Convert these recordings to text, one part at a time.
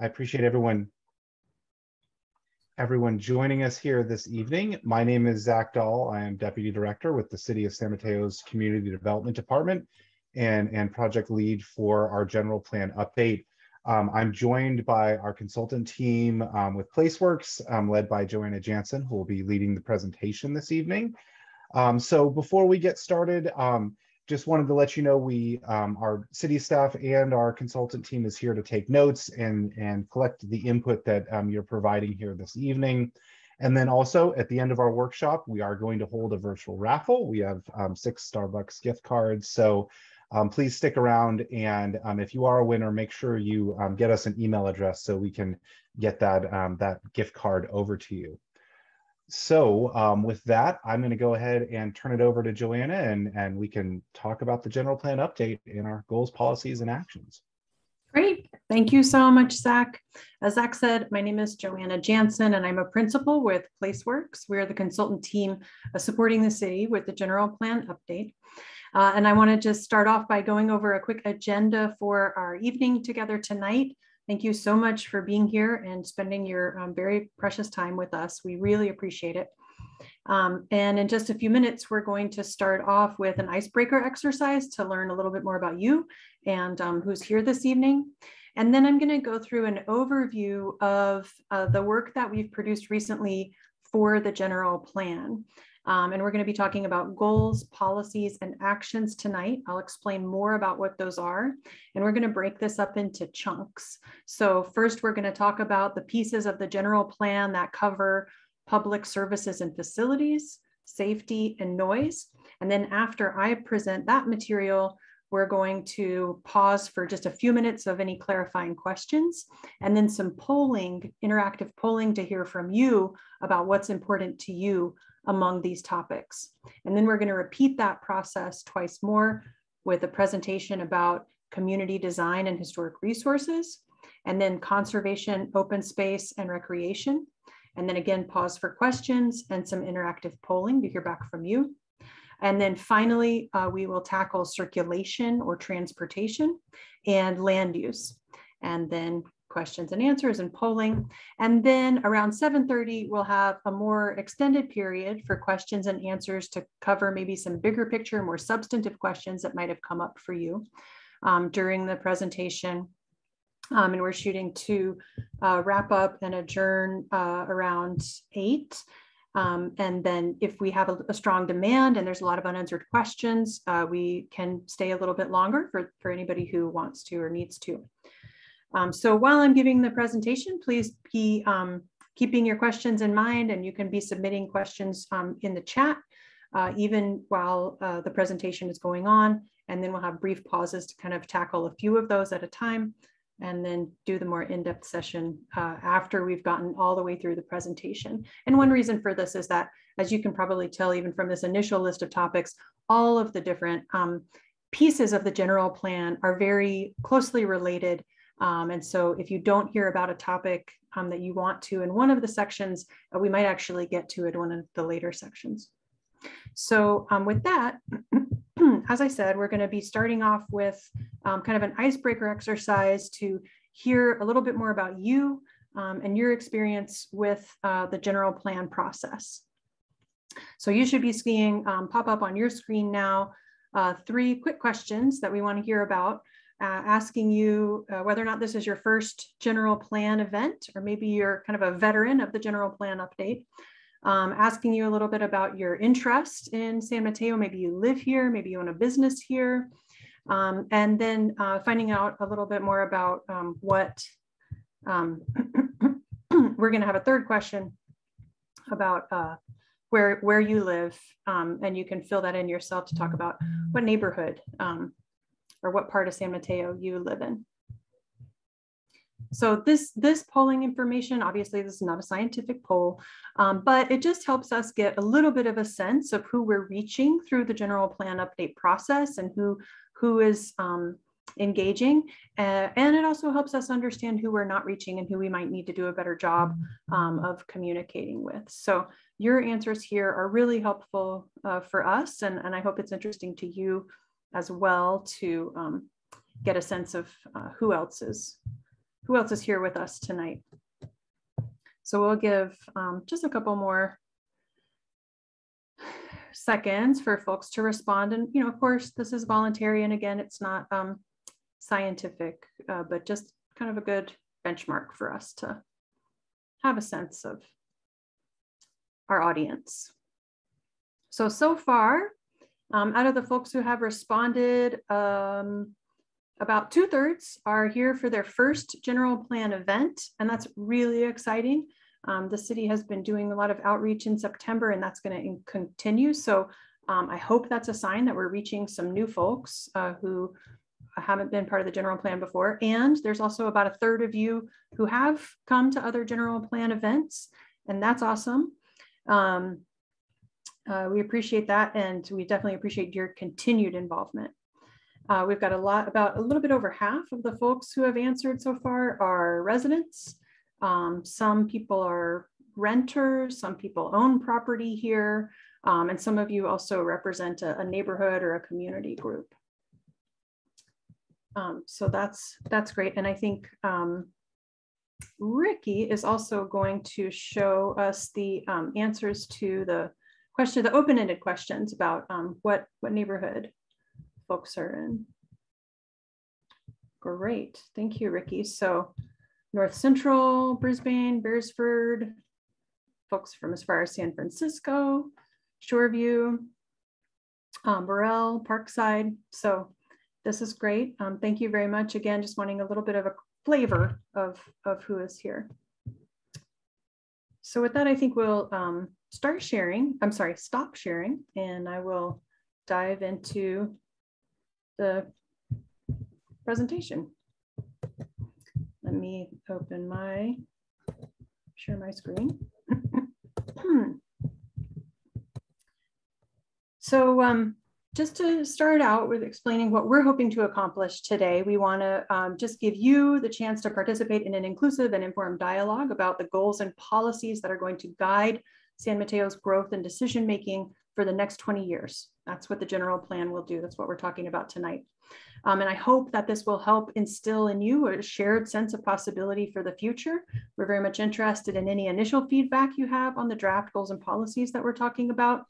I appreciate everyone joining us here this evening. My name is Zach Dahl. I am Deputy Director with the City of San Mateo's Community Development Department and Project Lead for our General Plan Update. I'm joined by our consultant team with PlaceWorks, led by Joanna Jansen, who will be leading the presentation this evening. So before we get started, just wanted to let you know we, our city staff and our consultant team is here to take notes and collect the input that you're providing here this evening. And then also at the end of our workshop, we are going to hold a virtual raffle. We have 6 Starbucks gift cards. So please stick around, and if you are a winner, make sure you get us an email address so we can get that, that gift card over to you. So with that, I'm going to go ahead and turn it over to Joanna, and we can talk about the general plan update and our goals, policies, and actions. Great. Thank you so much, Zach. As Zach said, my name is Joanna Jansen, and I'm a principal with PlaceWorks. We're the consultant team supporting the city with the general plan update. And I want to just start off by going over a quick agenda for our evening together tonight. Thank you so much for being here and spending your very precious time with us. We really appreciate it. And in just a few minutes, we're going to start off with an icebreaker exercise to learn a little bit more about you and who's here this evening. And then I'm going to go through an overview of the work that we've produced recently for the general plan. And we're going to be talking about goals, policies, and actions tonight. I'll explain more about what those are. And we're going to break this up into chunks. So first, we're going to talk about the pieces of the general plan that cover public services and facilities, safety, and noise. And then after I present that material, we're going to pause for just a few minutes of any clarifying questions, and then some polling, interactive polling, to hear from you about what's important to you among these topics. And then we're going to repeat that process twice more with a presentation about community design and historic resources, and then conservation, open space, and recreation. And then again, pause for questions and some interactive polling to hear back from you. And then finally, we will tackle circulation or transportation and land use, and then questions and answers and polling. And then around 7:30, we'll have a more extended period for questions and answers to cover maybe some bigger picture, more substantive questions that might have come up for you during the presentation. And we're shooting to wrap up and adjourn around 8. And then if we have a strong demand and there's a lot of unanswered questions, we can stay a little bit longer for anybody who wants to or needs to. So while I'm giving the presentation, please be keeping your questions in mind, and you can be submitting questions in the chat even while the presentation is going on. And then we'll have brief pauses to kind of tackle a few of those at a time, and then do the more in-depth session after we've gotten all the way through the presentation. And one reason for this is that, as you can probably tell even from this initial list of topics, all of the different pieces of the general plan are very closely related. And so if you don't hear about a topic that you want to in one of the sections, we might actually get to it in one of the later sections. So with that, as I said, we're going to be starting off with kind of an icebreaker exercise to hear a little bit more about you and your experience with the general plan process. So you should be seeing pop up on your screen now 3 quick questions that we want to hear about. Asking you whether or not this is your first general plan event, or maybe you're kind of a veteran of the general plan update. Asking you a little bit about your interest in San Mateo. Maybe you live here, maybe you own a business here. And then finding out a little bit more about what we're going to have a 3rd question about where you live. And you can fill that in yourself to talk about what neighborhood or what part of San Mateo you live in. So this polling information, obviously this is not a scientific poll, but it just helps us get a little bit of a sense of who we're reaching through the general plan update process and who is engaging. And it also helps us understand who we're not reaching and who we might need to do a better job of communicating with. So your answers here are really helpful for us, and I hope it's interesting to you as well to get a sense of who else is here with us tonight? So we'll give just a couple more seconds for folks to respond. And, you know, of course, this is voluntary. And again, it's not scientific, but just kind of a good benchmark for us to have a sense of our audience. So far, out of the folks who have responded, about 2/3 are here for their first general plan event, and that's really exciting. The city has been doing a lot of outreach in September, and that's going to continue. So I hope that's a sign that we're reaching some new folks who haven't been part of the general plan before. And there's also about 1/3 of you who have come to other general plan events, and that's awesome. We appreciate that, and we definitely appreciate your continued involvement. We've got about a little bit over half of the folks who have answered so far are residents. Some people are renters, some people own property here, and some of you also represent a neighborhood or a community group. So that's great. And I think Ricky is also going to show us the answers to the open-ended questions about what neighborhood folks are in. Great, thank you, Ricky. So North Central, Brisbane, Beresford, folks from as far as San Francisco, Shoreview, Burrell, Parkside. So this is great. Thank you very much. Again, just wanting a little bit of a flavor of who is here. So with that, I think we'll stop sharing, and I will dive into the presentation. Let me share my screen. So just to start out with explaining what we're hoping to accomplish today, we want to just give you the chance to participate in an inclusive and informed dialogue about the goals and policies that are going to guide San Mateo's growth and decision-making for the next 20 years. That's what the general plan will do. That's what we're talking about tonight. And I hope that this will help instill in you a shared sense of possibility for the future. We're very much interested in any initial feedback you have on the draft goals and policies that we're talking about.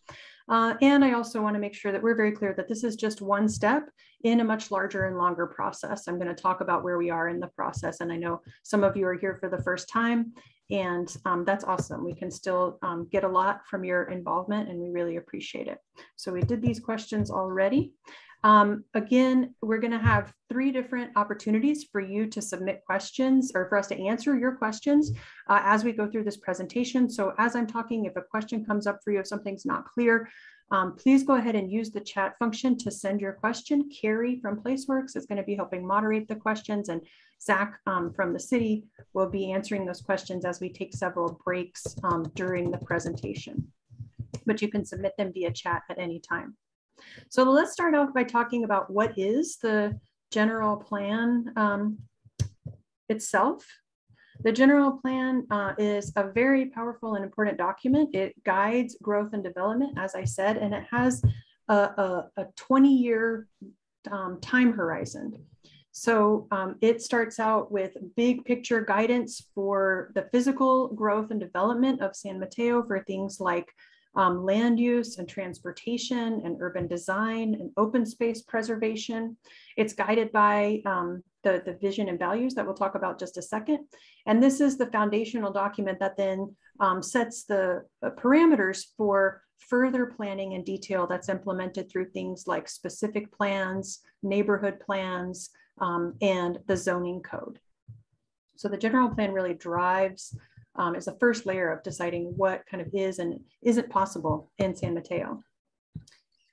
And I also want to make sure that we're very clear that this is just one step in a much larger and longer process. I'm going to talk about where we are in the process. And I know some of you are here for the first time, and that's awesome. We can still get a lot from your involvement, and we really appreciate it. So we did these questions already. Again, we're going to have 3 different opportunities for you to submit questions, or for us to answer your questions as we go through this presentation. So as I'm talking, if a question comes up for you, if something's not clear, please go ahead and use the chat function to send your question. Carrie from PlaceWorks is going to be helping moderate the questions, and Zach from the city will be answering those questions as we take several breaks during the presentation. But you can submit them via chat at any time. So let's start off by talking about what is the general plan itself. The general plan is a very powerful and important document. It guides growth and development, as I said, and it has a 20-year time horizon. So it starts out with big picture guidance for the physical growth and development of San Mateo for things like land use and transportation and urban design and open space preservation. It's guided by the vision and values that we'll talk about just a second. And this is the foundational document that then sets the parameters for further planning and detail that's implemented through things like specific plans, neighborhood plans, and the zoning code. So the general plan really drives is the first layer of deciding what kind of is and isn't possible in San Mateo.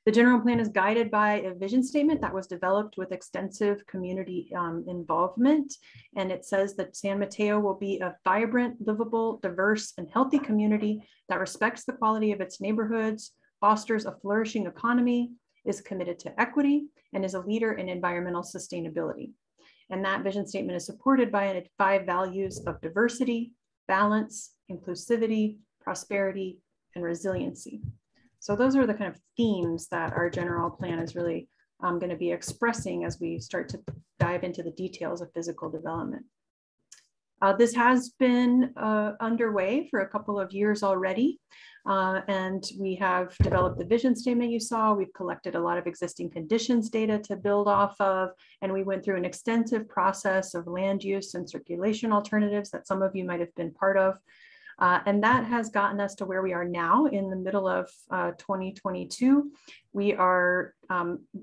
The general plan is guided by a vision statement that was developed with extensive community involvement. And it says that San Mateo will be a vibrant, livable, diverse, and healthy community that respects the quality of its neighborhoods, fosters a flourishing economy, is committed to equity, and is a leader in environmental sustainability. And that vision statement is supported by 5 values of diversity, balance, inclusivity, prosperity, and resiliency. So those are the kind of themes that our general plan is really going to be expressing as we start to dive into the details of physical development. This has been underway for a couple of years already, and we have developed the vision statement you saw. We've collected a lot of existing conditions data to build off of, and we went through an extensive process of land use and circulation alternatives that some of you might have been part of. And that has gotten us to where we are now in the middle of 2022. We are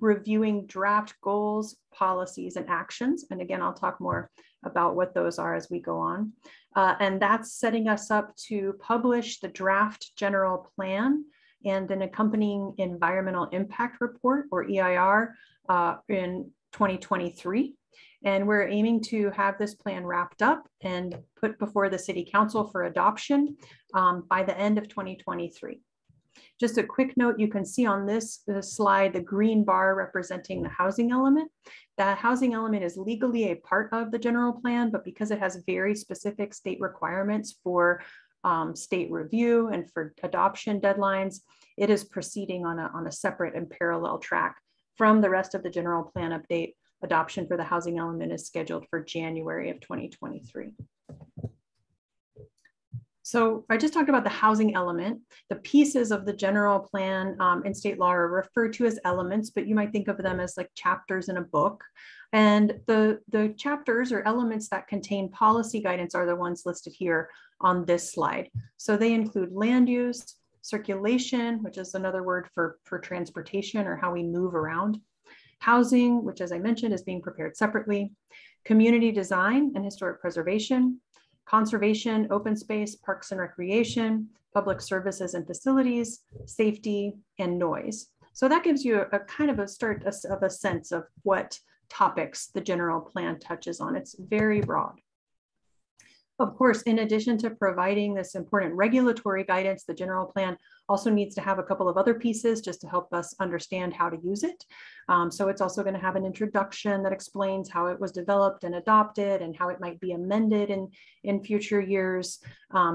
reviewing draft goals, policies, and actions. And again, I'll talk more about what those are as we go on. And that's setting us up to publish the draft general plan and an accompanying environmental impact report, or EIR, in 2023. And we're aiming to have this plan wrapped up and put before the City Council for adoption by the end of 2023. Just a quick note, you can see on this slide, the green bar representing the housing element. That housing element is legally a part of the general plan, but because it has very specific state requirements for state review and for adoption deadlines, it is proceeding on a separate and parallel track from the rest of the general plan update. Adoption for the housing element is scheduled for January of 2023. So I just talked about the housing element. The pieces of the general plan in state law are referred to as elements, but you might think of them as like chapters in a book. And the chapters or elements that contain policy guidance are the ones listed here on this slide. So they include land use, circulation, which is another word for transportation or how we move around. Housing, which as I mentioned is being prepared separately, community design and historic preservation, conservation, open space, parks and recreation, public services and facilities, safety, and noise. So that gives you a kind of a start of a sense of what topics the general plan touches on. It's very broad. Of course, in addition to providing this important regulatory guidance, the general plan also needs to have a couple of other pieces just to help us understand how to use it. So it's also going to have an introduction that explains how it was developed and adopted and how it might be amended in future years,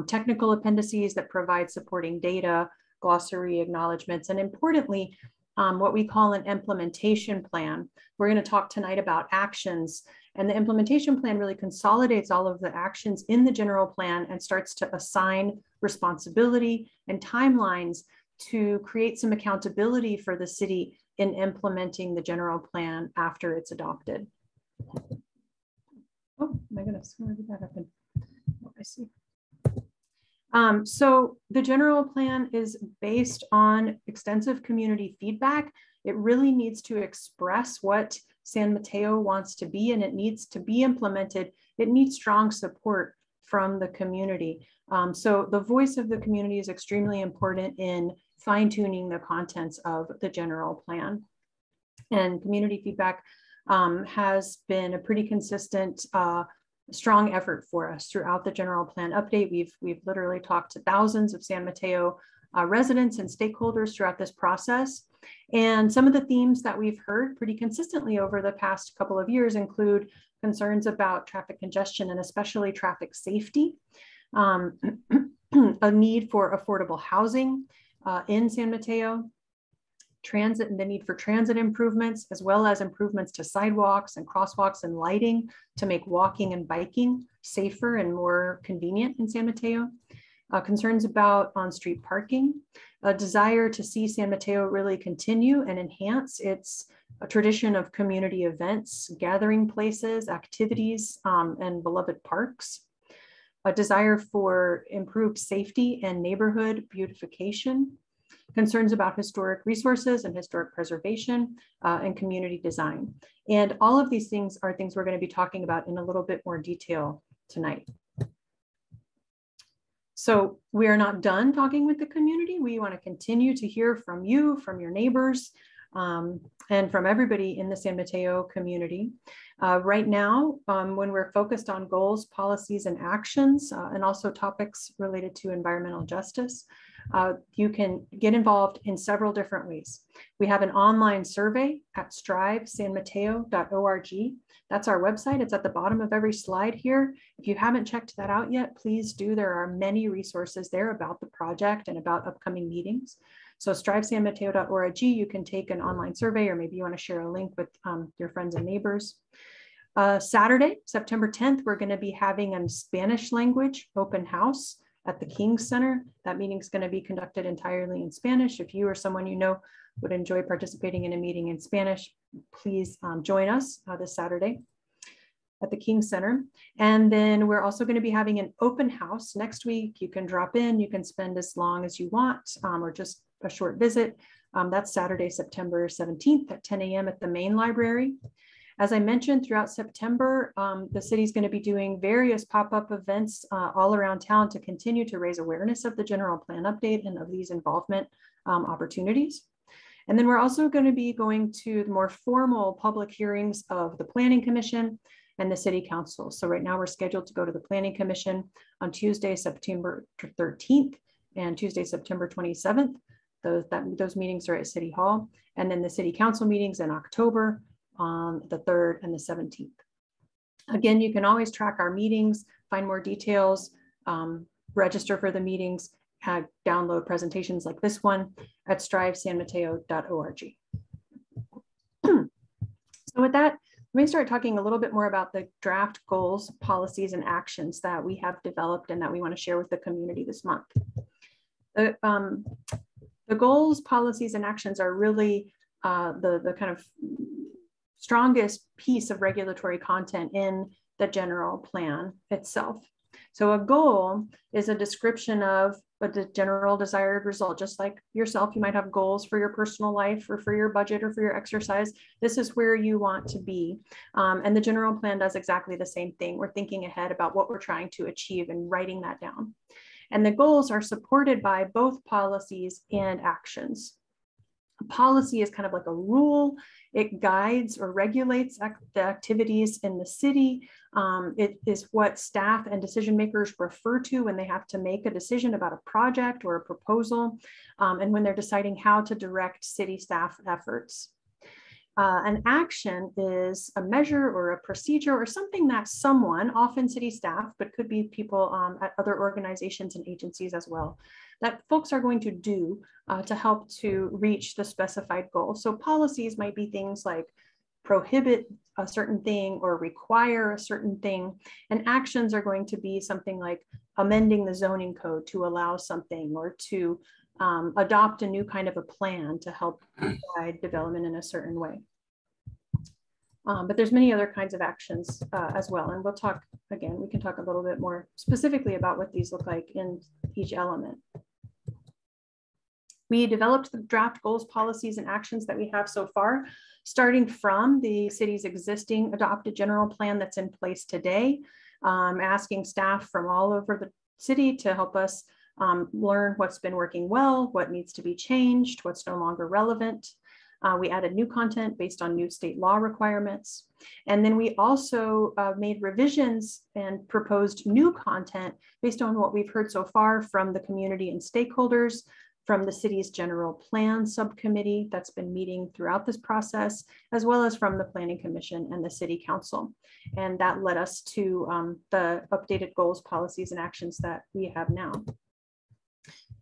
technical appendices that provide supporting data, glossary acknowledgments, and importantly, what we call an implementation plan. We're going to talk tonight about actions. And the implementation plan really consolidates all of the actions in the general plan and starts to assign responsibility and timelines to create some accountability for the city in implementing the general plan after it's adopted. Oh, am I going to screw that up? Oh, I see. So the general plan is based on extensive community feedback. It really needs to express what San Mateo wants to be, and it needs to be implemented. It needs strong support from the community. So the voice of the community is extremely important in fine-tuning the contents of the general plan. And community feedback has been a pretty consistent strong effort for us throughout the general plan update. We've literally talked to thousands of San Mateo residents and stakeholders throughout this process. And some of the themes that we've heard pretty consistently over the past couple of years include concerns about traffic congestion and especially traffic safety, a need for affordable housing in San Mateo, transit and the need for transit improvements, as well as improvements to sidewalks and crosswalks and lighting to make walking and biking safer and more convenient in San Mateo. Concerns about on-street parking, a desire to see San Mateo really continue and enhance its tradition of community events, gathering places, activities, and beloved parks, a desire for improved safety and neighborhood beautification, concerns about historic resources and historic preservation and community design. And all of these things are things we're going to be talking about in a little bit more detail tonight. So we are not done talking with the community. We want to continue to hear from you, from your neighbors, and from everybody in the San Mateo community. Right now, when we're focused on goals, policies, and actions, and also topics related to environmental justice, you can get involved in several different ways. We have an online survey at strivesanmateo.org. That's our website. It's at the bottom of every slide here. If you haven't checked that out yet, please do. There are many resources there about the project and about upcoming meetings. So strivesanmateo.org, you can take an online survey, or maybe you want to share a link with your friends and neighbors. Saturday, September 10th, we're going to be having a Spanish language open house at the King Center. That meeting is going to be conducted entirely in Spanish. If you or someone you know would enjoy participating in a meeting in Spanish, please join us this Saturday at the King Center. And then we're also going to be having an open house next week. You can drop in, you can spend as long as you want, or just a short visit. That's Saturday, September 17th at 10 a.m. at the main library. As I mentioned, throughout September, the city's going to be doing various pop-up events all around town to continue to raise awareness of the general plan update and of these involvement opportunities. And then we're also going to be going to the more formal public hearings of the Planning Commission and the City Council. So right now we're scheduled to go to the Planning Commission on Tuesday, September 13th and Tuesday, September 27th. Those meetings are at City Hall, and then the City Council meetings in October on the 3rd and the 17th. Again, you can always track our meetings, find more details, register for the meetings, download presentations like this one at strivesanmateo.org. So with that, let me start talking a little bit more about the draft goals, policies, and actions that we have developed and that we want to share with the community this month. The goals, policies, and actions are really the kind of strongest piece of regulatory content in the general plan itself. So a goal is a description of the general desired result. Just like yourself, you might have goals for your personal life or for your budget or for your exercise. This is where you want to be. And the general plan does exactly the same thing. We're thinking ahead about what we're trying to achieve and writing that down. And the goals are supported by both policies and actions. A policy is kind of like a rule. It guides or regulates the activities in the city. It is what staff and decision makers refer to when they have to make a decision about a project or a proposal, and when they're deciding how to direct city staff efforts. An action is a measure or a procedure or something that someone, often city staff, but could be people at other organizations and agencies as well, that folks are going to do to help to reach the specified goal. So policies might be things like prohibit a certain thing or require a certain thing. And actions are going to be something like amending the zoning code to allow something, or to adopt a new kind of a plan to help guide development in a certain way. But there's many other kinds of actions as well. And we'll talk, again, we can talk a little bit more specifically about what these look like in each element. We developed the draft goals, policies, and actions that we have so far, starting from the city's existing adopted general plan that's in place today, asking staff from all over the city to help us learn what's been working well, what needs to be changed, what's no longer relevant. We added new content based on new state law requirements. And then we also made revisions and proposed new content based on what we've heard so far from the community and stakeholders, from the city's general plan subcommittee that's been meeting throughout this process, as well as from the Planning Commission and the City Council. And that led us to the updated goals, policies, and actions that we have now.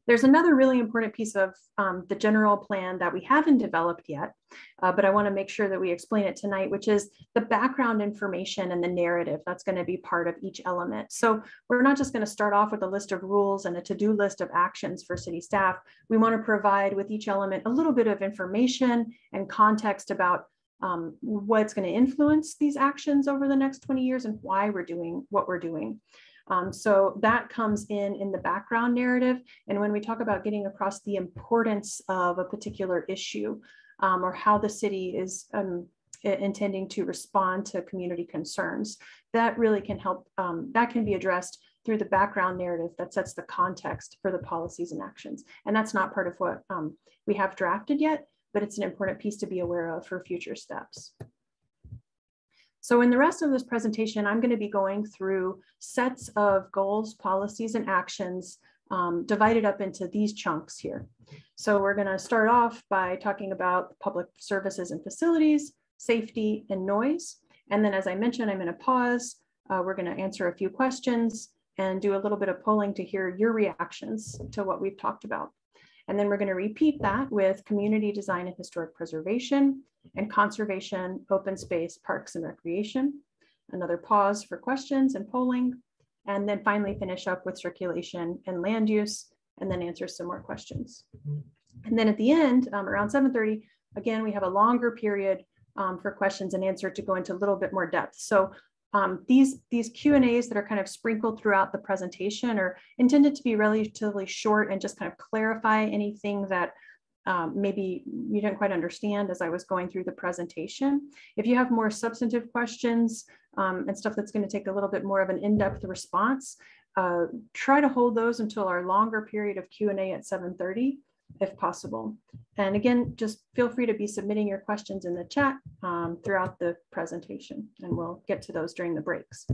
There's another really important piece of the general plan that we haven't developed yet, but I want to make sure that we explain it tonight, which is the background information and the narrative that's going to be part of each element. So we're not just going to start off with a list of rules and a to-do list of actions for city staff. We want to provide with each element a little bit of information and context about what's going to influence these actions over the next 20 years and why we're doing what we're doing. So that comes in the background narrative. And when we talk about getting across the importance of a particular issue or how the city is intending to respond to community concerns, that really can help, that can be addressed through the background narrative that sets the context for the policies and actions. And that's not part of what we have drafted yet, but it's an important piece to be aware of for future steps. So in the rest of this presentation, I'm going to be going through sets of goals, policies, and actions divided up into these chunks here. So we're going to start off by talking about public services and facilities, safety, and noise. And then, as I mentioned, I'm going to pause. We're going to answer a few questions and do a little bit of polling to hear your reactions to what we've talked about. And then we're going to repeat that with community design and historic preservation, and conservation, open space, parks and recreation. another pause for questions and polling, and then finally finish up with circulation and land use, and then answer some more questions. And then at the end, around 7:30, again, we have a longer period for questions and answer to go into a little bit more depth. So these Q&As that are kind of sprinkled throughout the presentation are intended to be relatively short and just kind of clarify anything that maybe you didn't quite understand as I was going through the presentation. If you have more substantive questions and stuff that's going to take a little bit more of an in-depth response, try to hold those until our longer period of Q&A at 7:30 if possible. And again, just feel free to be submitting your questions in the chat throughout the presentation, and we'll get to those during the breaks.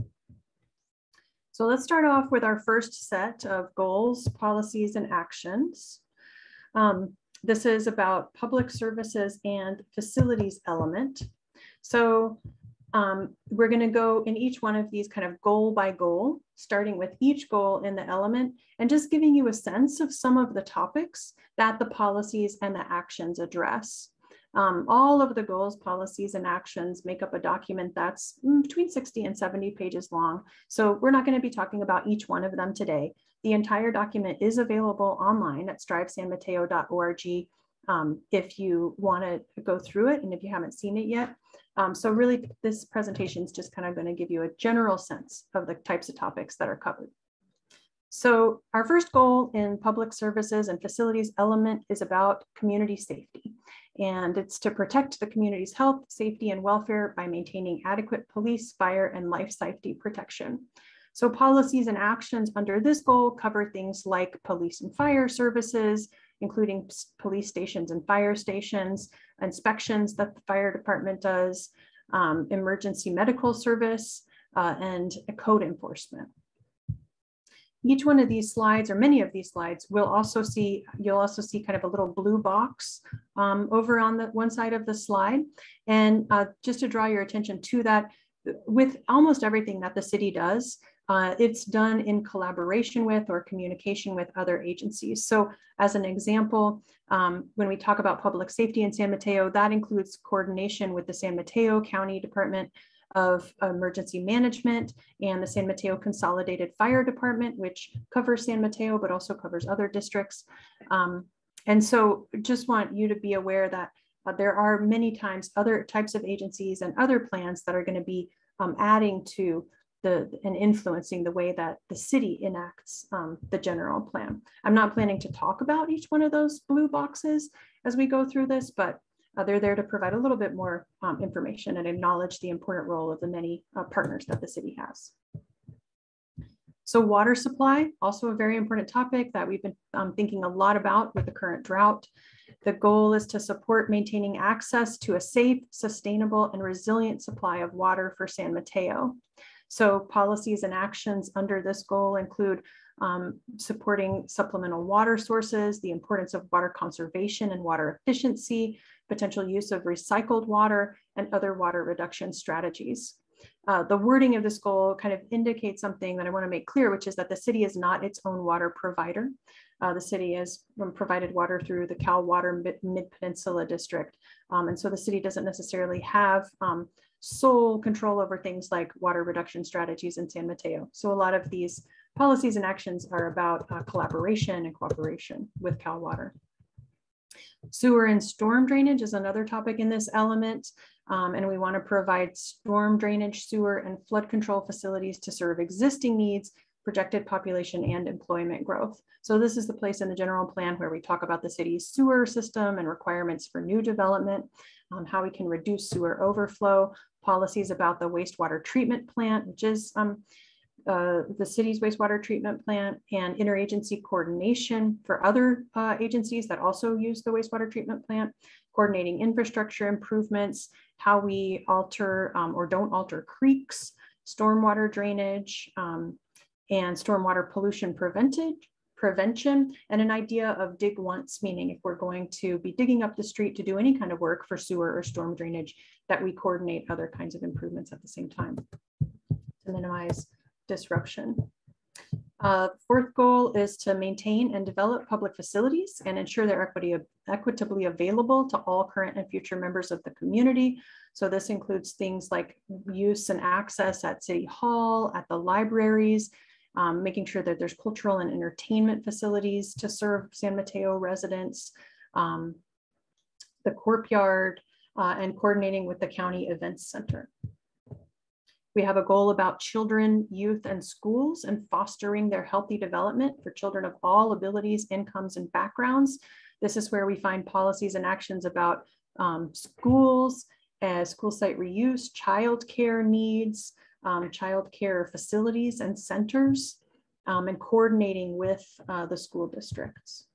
So let's start off with our first set of goals, policies, and actions. This is about public services and facilities element. So we're going to go in each one of these kind of goal by goal, starting with each goal in the element and just giving you a sense of some of the topics that the policies and the actions address. All of the goals, policies, and actions make up a document that's between 60 and 70 pages long. So we're not going to be talking about each one of them today. The entire document is available online at strivesanmateo.org if you want to go through it and if you haven't seen it yet. So really, this presentation is just kind of going to give you a general sense of the types of topics that are covered. So our first goal in public services and facilities element is about community safety, and it's to protect the community's health, safety, and welfare by maintaining adequate police, fire, and life safety protection. So policies and actions under this goal cover things like police and fire services, including police stations and fire stations, inspections that the fire department does, emergency medical service, and code enforcement. Each one of these slides, or many of these slides, you'll also see kind of a little blue box over on the one side of the slide. And just to draw your attention to that, with almost everything that the city does, it's done in collaboration with or communication with other agencies. So as an example, when we talk about public safety in San Mateo, that includes coordination with the San Mateo County Department of Emergency Management and the San Mateo Consolidated Fire Department, which covers San Mateo, but also covers other districts. And so just want you to be aware that there are many times other types of agencies and other plans that are going to be adding to and influencing the way that the city enacts the general plan. I'm not planning to talk about each one of those blue boxes as we go through this, but they're there to provide a little bit more information and acknowledge the important role of the many partners that the city has. So water supply, also a very important topic that we've been thinking a lot about with the current drought. The goal is to support maintaining access to a safe, sustainable, and resilient supply of water for San Mateo. So policies and actions under this goal include supporting supplemental water sources, the importance of water conservation and water efficiency, potential use of recycled water, and other water reduction strategies. The wording of this goal kind of indicates something that I want to make clear, which is that the city is not its own water provider. The city has provided water through the Cal Water Mid-Peninsula district. And so the city doesn't necessarily have sole control over things like water reduction strategies in San Mateo. So a lot of these policies and actions are about collaboration and cooperation with Cal Water. Sewer and storm drainage is another topic in this element, and we want to provide storm drainage, sewer, and flood control facilities to serve existing needs, projected population, and employment growth. So this is the place in the general plan where we talk about the city's sewer system and requirements for new development, how we can reduce sewer overflow, policies about the wastewater treatment plant, which is the city's wastewater treatment plant, and interagency coordination for other agencies that also use the wastewater treatment plant, coordinating infrastructure improvements, how we alter or don't alter creeks, stormwater drainage, and stormwater pollution prevention, and an idea of dig once, meaning if we're going to be digging up the street to do any kind of work for sewer or storm drainage, that we coordinate other kinds of improvements at the same time to minimize disruption. Fourth goal is to maintain and develop public facilities and ensure they're equitably available to all current and future members of the community. So this includes things like use and access at City Hall, at the libraries, making sure that there's cultural and entertainment facilities to serve San Mateo residents, the courtyard, and coordinating with the county events center. We have a goal about children, youth, and schools and fostering their healthy development for children of all abilities, incomes, and backgrounds. This is where we find policies and actions about schools, school site reuse, childcare needs, childcare facilities and centers, and coordinating with the school districts.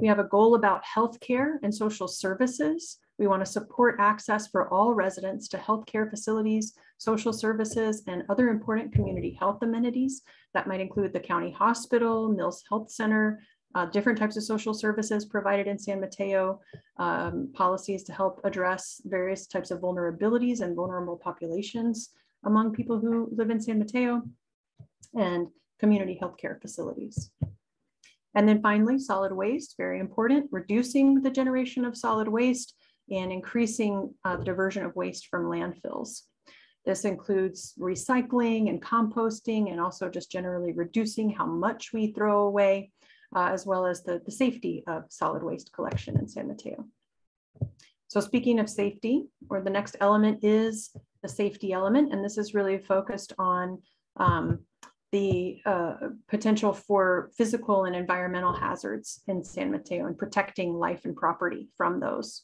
We have a goal about healthcare and social services. We want to support access for all residents to healthcare facilities, social services, and other important community health amenities. That might include the county hospital, Mills Health Center, different types of social services provided in San Mateo, policies to help address various types of vulnerabilities and vulnerable populations among people who live in San Mateo, and community healthcare facilities. And then finally, solid waste, very important, reducing the generation of solid waste and increasing the diversion of waste from landfills. This includes recycling and composting, and also just generally reducing how much we throw away, as well as the safety of solid waste collection in San Mateo. So speaking of safety, or the next element is the safety element, and this is really focused on the potential for physical and environmental hazards in San Mateo and protecting life and property from those.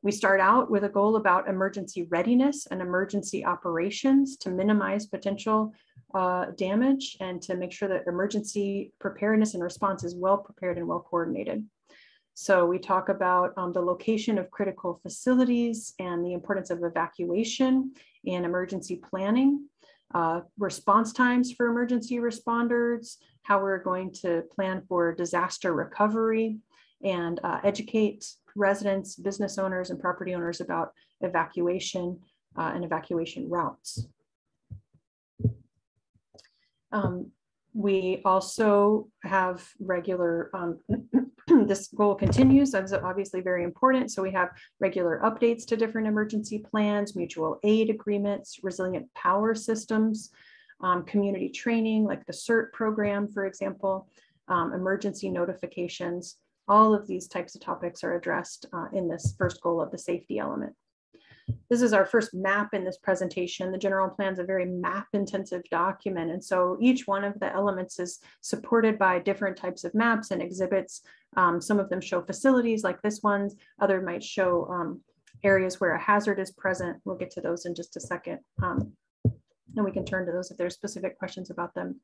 We start out with a goal about emergency readiness and emergency operations to minimize potential damage and to make sure that emergency preparedness and response is well prepared and well coordinated. So we talk about the location of critical facilities and the importance of evacuation and emergency planning, response times for emergency responders, how we're going to plan for disaster recovery, and educate residents, business owners, and property owners about evacuation and evacuation routes. We also have regular, this goal continues, that's obviously very important. So we have regular updates to different emergency plans, mutual aid agreements, resilient power systems, community training like the CERT program, for example, emergency notifications. All of these types of topics are addressed in this first goal of the safety element. This is our first map in this presentation. The general plan is a very map-intensive document, and so each one of the elements is supported by different types of maps and exhibits. Some of them show facilities like this one. Others might show areas where a hazard is present. We'll get to those in just a second, and we can turn to those if there's specific questions about them.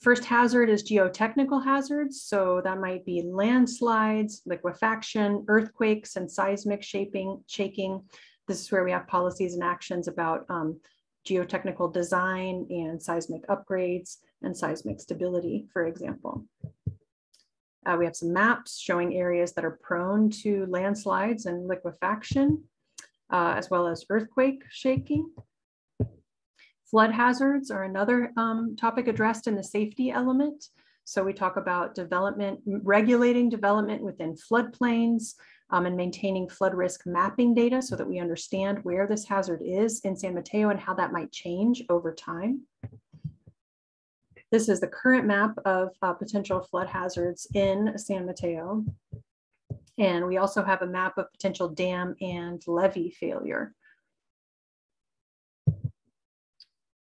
First hazard is geotechnical hazards. So that might be landslides, liquefaction, earthquakes, and seismic shaking. This is where we have policies and actions about geotechnical design and seismic upgrades and seismic stability, for example. We have some maps showing areas that are prone to landslides and liquefaction, as well as earthquake shaking. Flood hazards are another topic addressed in the safety element. So we talk about development, regulating development within floodplains, and maintaining flood risk mapping data so that we understand where this hazard is in San Mateo and how that might change over time. This is the current map of potential flood hazards in San Mateo. And we also have a map of potential dam and levee failure.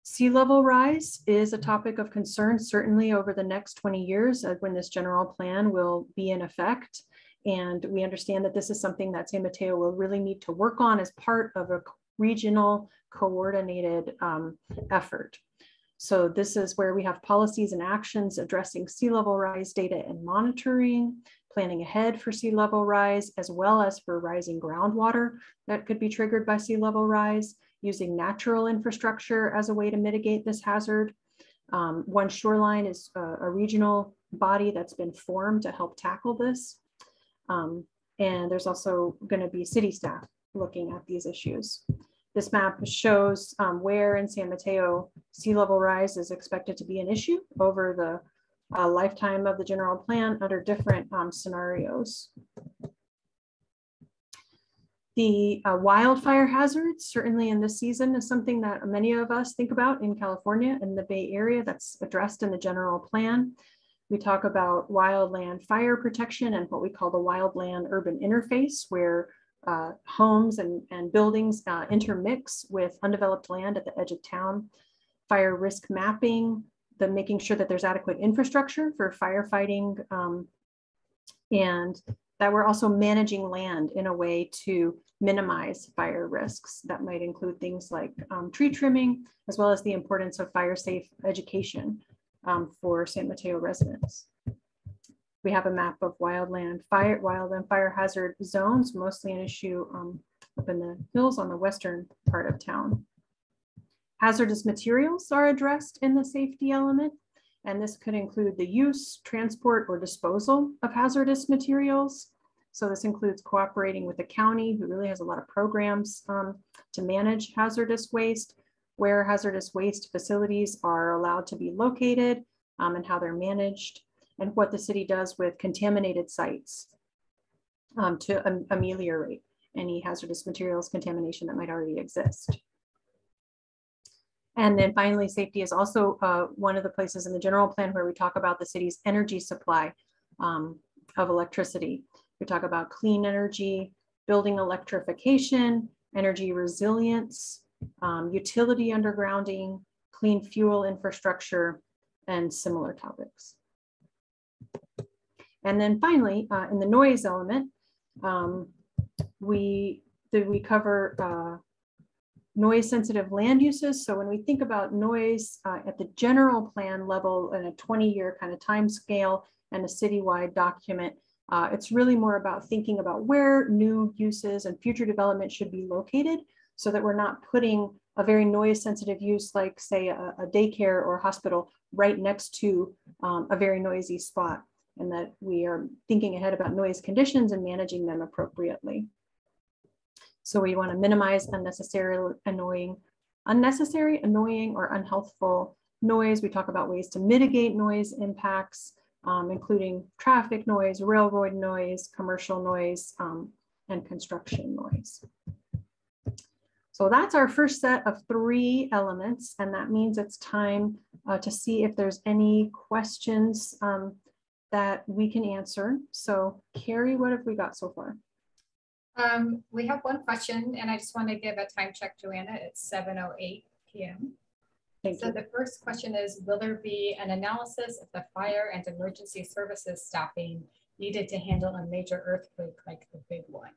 Sea level rise is a topic of concern, certainly over the next 20 years when this general plan will be in effect. And we understand that this is something that San Mateo will really need to work on as part of a regional coordinated effort. So this is where we have policies and actions addressing sea level rise data and monitoring, planning ahead for sea level rise, as well as for rising groundwater that could be triggered by sea level rise, using natural infrastructure as a way to mitigate this hazard. One Shoreline is a regional body that's been formed to help tackle this. And there's also going to be city staff looking at these issues. This map shows where in San Mateo sea level rise is expected to be an issue over the lifetime of the general plan under different scenarios. The wildfire hazards, certainly in this season, is something that many of us think about in California and the Bay Area. That's addressed in the general plan. We talk about wildland fire protection and what we call the wildland urban interface, where homes and buildings intermix with undeveloped land at the edge of town. Fire risk mapping, the making sure that there's adequate infrastructure for firefighting, and that we're also managing land in a way to minimize fire risks. That might include things like tree trimming, as well as the importance of fire safe education for San Mateo residents. We have a map of wildland fire hazard zones, mostly an issue up in the hills on the western part of town. Hazardous materials are addressed in the safety element, and this could include the use, transport, or disposal of hazardous materials. So this includes cooperating with the county, who really has a lot of programs to manage hazardous waste, where hazardous waste facilities are allowed to be located and how they're managed, and what the city does with contaminated sites to ameliorate any hazardous materials contamination that might already exist. And then finally, safety is also one of the places in the general plan where we talk about the city's energy supply of electricity. We talk about clean energy, building electrification, energy resilience, utility undergrounding, clean fuel infrastructure, and similar topics. And then finally, in the noise element, we cover noise sensitive land uses. So when we think about noise at the general plan level in a 20-year kind of time scale and a citywide document, it's really more about thinking about where new uses and future development should be located, so that we're not putting a very noise sensitive use like, say, a daycare or hospital right next to a very noisy spot, and that we are thinking ahead about noise conditions and managing them appropriately. So we want to minimize unnecessary, annoying, or unhealthful noise. We talk about ways to mitigate noise impacts, including traffic noise, railroad noise, commercial noise, and construction noise. So that's our first set of three elements, and that means it's time to see if there's any questions that we can answer. So Carrie, what have we got so far? We have one question, and I just want to give a time check, Joanna. It's 7:08 p.m. So the first question is, will there be an analysis of the fire and emergency services staffing needed to handle a major earthquake like the big one?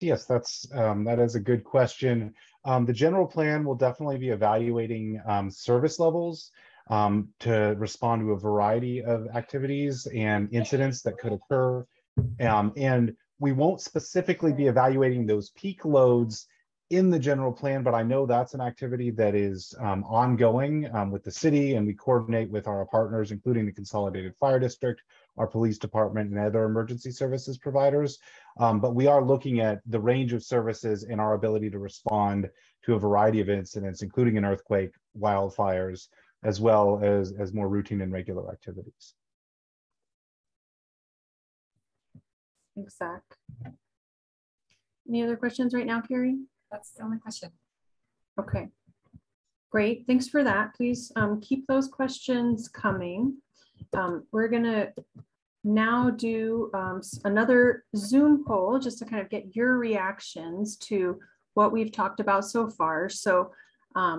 Yes, that is a good question. The general plan will definitely be evaluating service levels to respond to a variety of activities and incidents that could occur, and we won't specifically be evaluating those peak loads in the general plan, but I know that's an activity that is ongoing with the city, and we coordinate with our partners, including the Consolidated Fire District, our police department, and other emergency services providers. But we are looking at the range of services and our ability to respond to a variety of incidents, including an earthquake, wildfires, as well as more routine and regular activities. Thanks, Zach. Any other questions right now, Carrie? That's the only question. Okay, great. Thanks for that. Please keep those questions coming. We're gonna now do another Zoom poll just to kind of get your reactions to what we've talked about so far. So I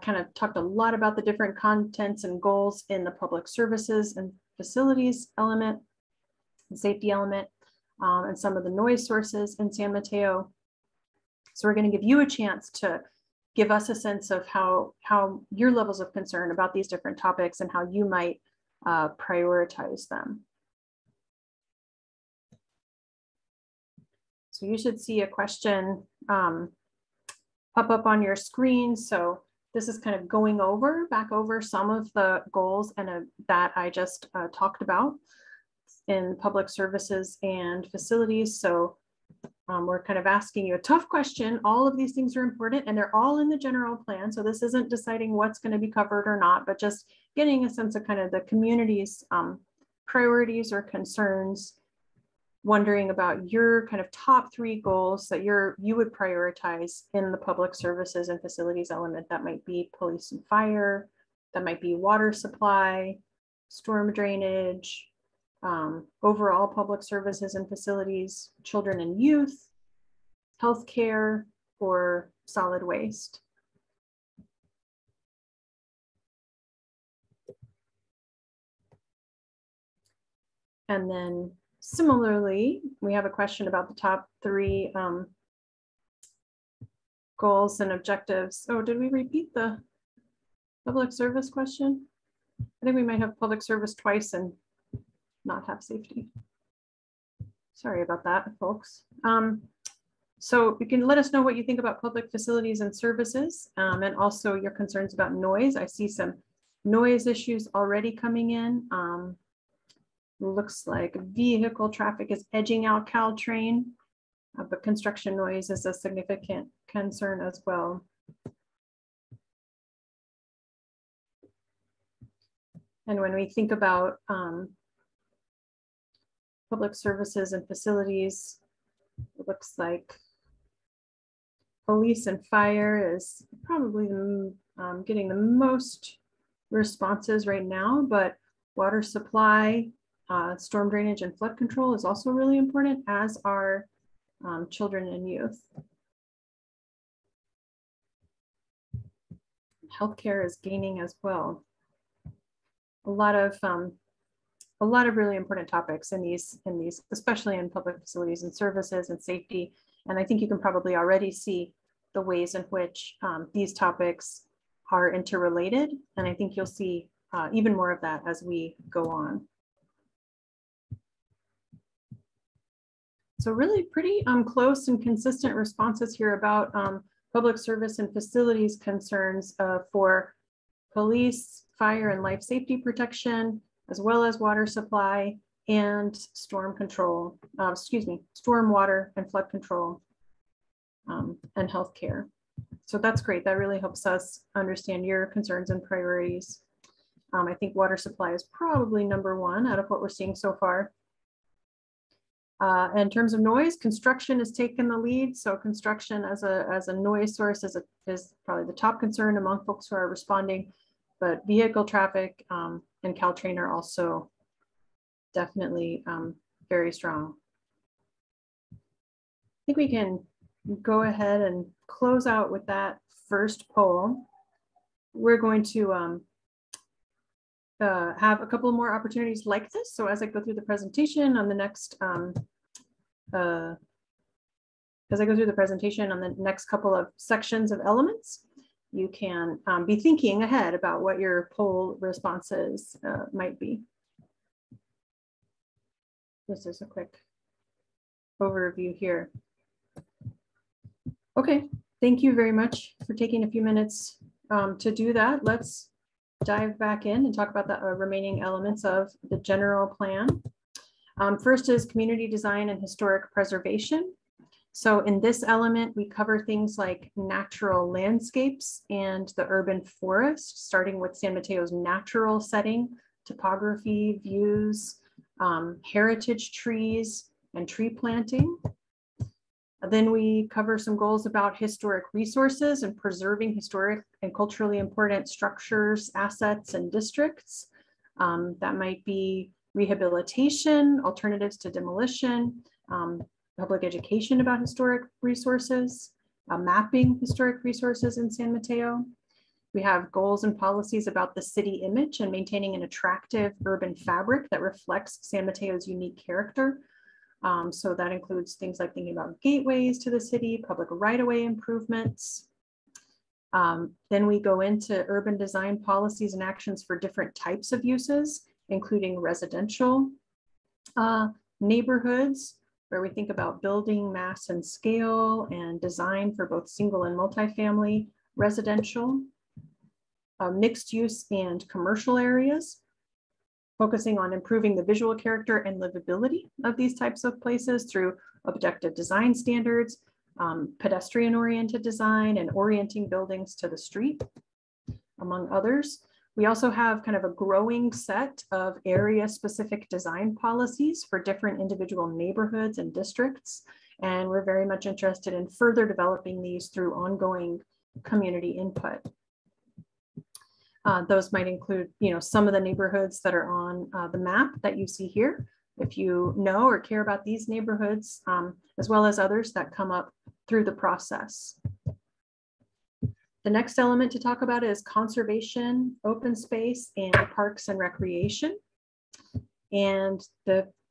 kind of talked a lot about the different contents and goals in the public services and facilities element, safety element, and some of the noise sources in San Mateo. So we're going to give you a chance to give us a sense of how your levels of concern about these different topics and how you might prioritize them. So you should see a question pop up on your screen. So this is kind of going over, back over some of the goals and that I just talked about in public services and facilities. So We're kind of asking you a tough question. All of these things are important and they're all in the general plan. So this isn't deciding what's going to be covered or not, but just getting a sense of kind of the community's priorities or concerns, wondering about your kind of top three goals that you would prioritize in the public services and facilities element. That might be police and fire, that might be water supply, storm drainage, overall public services and facilities, children and youth, healthcare, or solid waste. And then similarly, we have a question about the top three goals and objectives. Oh, did we repeat the public service question? I think we might have public service twice and not have safety. Sorry about that, folks. So you can let us know what you think about public facilities and services, and also your concerns about noise. I see some noise issues already coming in. Looks like vehicle traffic is edging out Caltrain, but construction noise is a significant concern as well. And when we think about public services and facilities, it looks like police and fire is probably getting the most responses right now, but water supply, storm drainage and flood control is also really important, as are children and youth. Healthcare is gaining as well. A lot of really important topics in these, especially in public facilities and services and safety. And I think you can probably already see the ways in which these topics are interrelated. And I think you'll see even more of that as we go on. So really pretty close and consistent responses here about public service and facilities concerns for police, fire and life safety protection, as well as water supply and storm control, stormwater and flood control and healthcare. So that's great. That really helps us understand your concerns and priorities. I think water supply is probably #1 out of what we're seeing so far. In terms of noise, construction has taken the lead. So construction as a noise source is probably the top concern among folks who are responding, but vehicle traffic and Caltrain are also definitely very strong. I think we can go ahead and close out with that first poll. We're going to have a couple more opportunities like this. So as I go through the presentation on the next, couple of sections of elements, you can be thinking ahead about what your poll responses might be. This is a quick overview here. Okay, thank you very much for taking a few minutes to do that. Let's dive back in and talk about the remaining elements of the general plan. First is community design and historic preservation. So in this element, we cover things like natural landscapes and the urban forest, starting with San Mateo's natural setting, topography, views, heritage trees, and tree planting. Then we cover some goals about historic resources and preserving historic and culturally important structures, assets, and districts. That might be rehabilitation, alternatives to demolition, public education about historic resources, mapping historic resources in San Mateo. We have goals and policies about the city image and maintaining an attractive urban fabric that reflects San Mateo's unique character. So that includes things like thinking about gateways to the city, public right-of-way improvements. Then we go into urban design policies and actions for different types of uses, including residential neighborhoods, where we think about building mass and scale and design for both single and multifamily residential, mixed use and commercial areas. focusing on improving the visual character and livability of these types of places through objective design standards, pedestrian-oriented design, and orienting buildings to the street, among others. We also have kind of a growing set of area-specific design policies for different individual neighborhoods and districts, and we're very much interested in further developing these through ongoing community input. Those might include, some of the neighborhoods that are on the map that you see here. If you know or care about these neighborhoods, as well as others that come up through the process. The next element to talk about is conservation, open space, and parks and recreation. And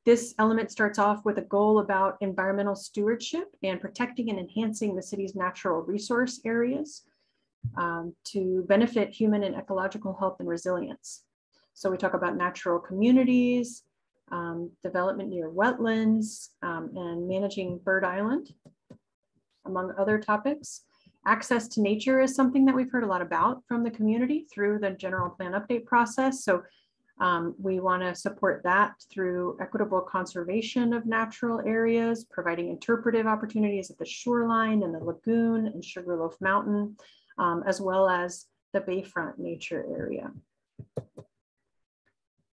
this element starts off with a goal about environmental stewardship and protecting and enhancing the city's natural resource areas to benefit human and ecological health and resilience. So we talk about natural communities, development near wetlands, and managing Bird Island, among other topics. Access to nature is something that we've heard a lot about from the community through the general plan update process. So we want to support that through equitable conservation of natural areas, providing interpretive opportunities at the shoreline and the lagoon and Sugarloaf Mountain, as well as the Bayfront nature area.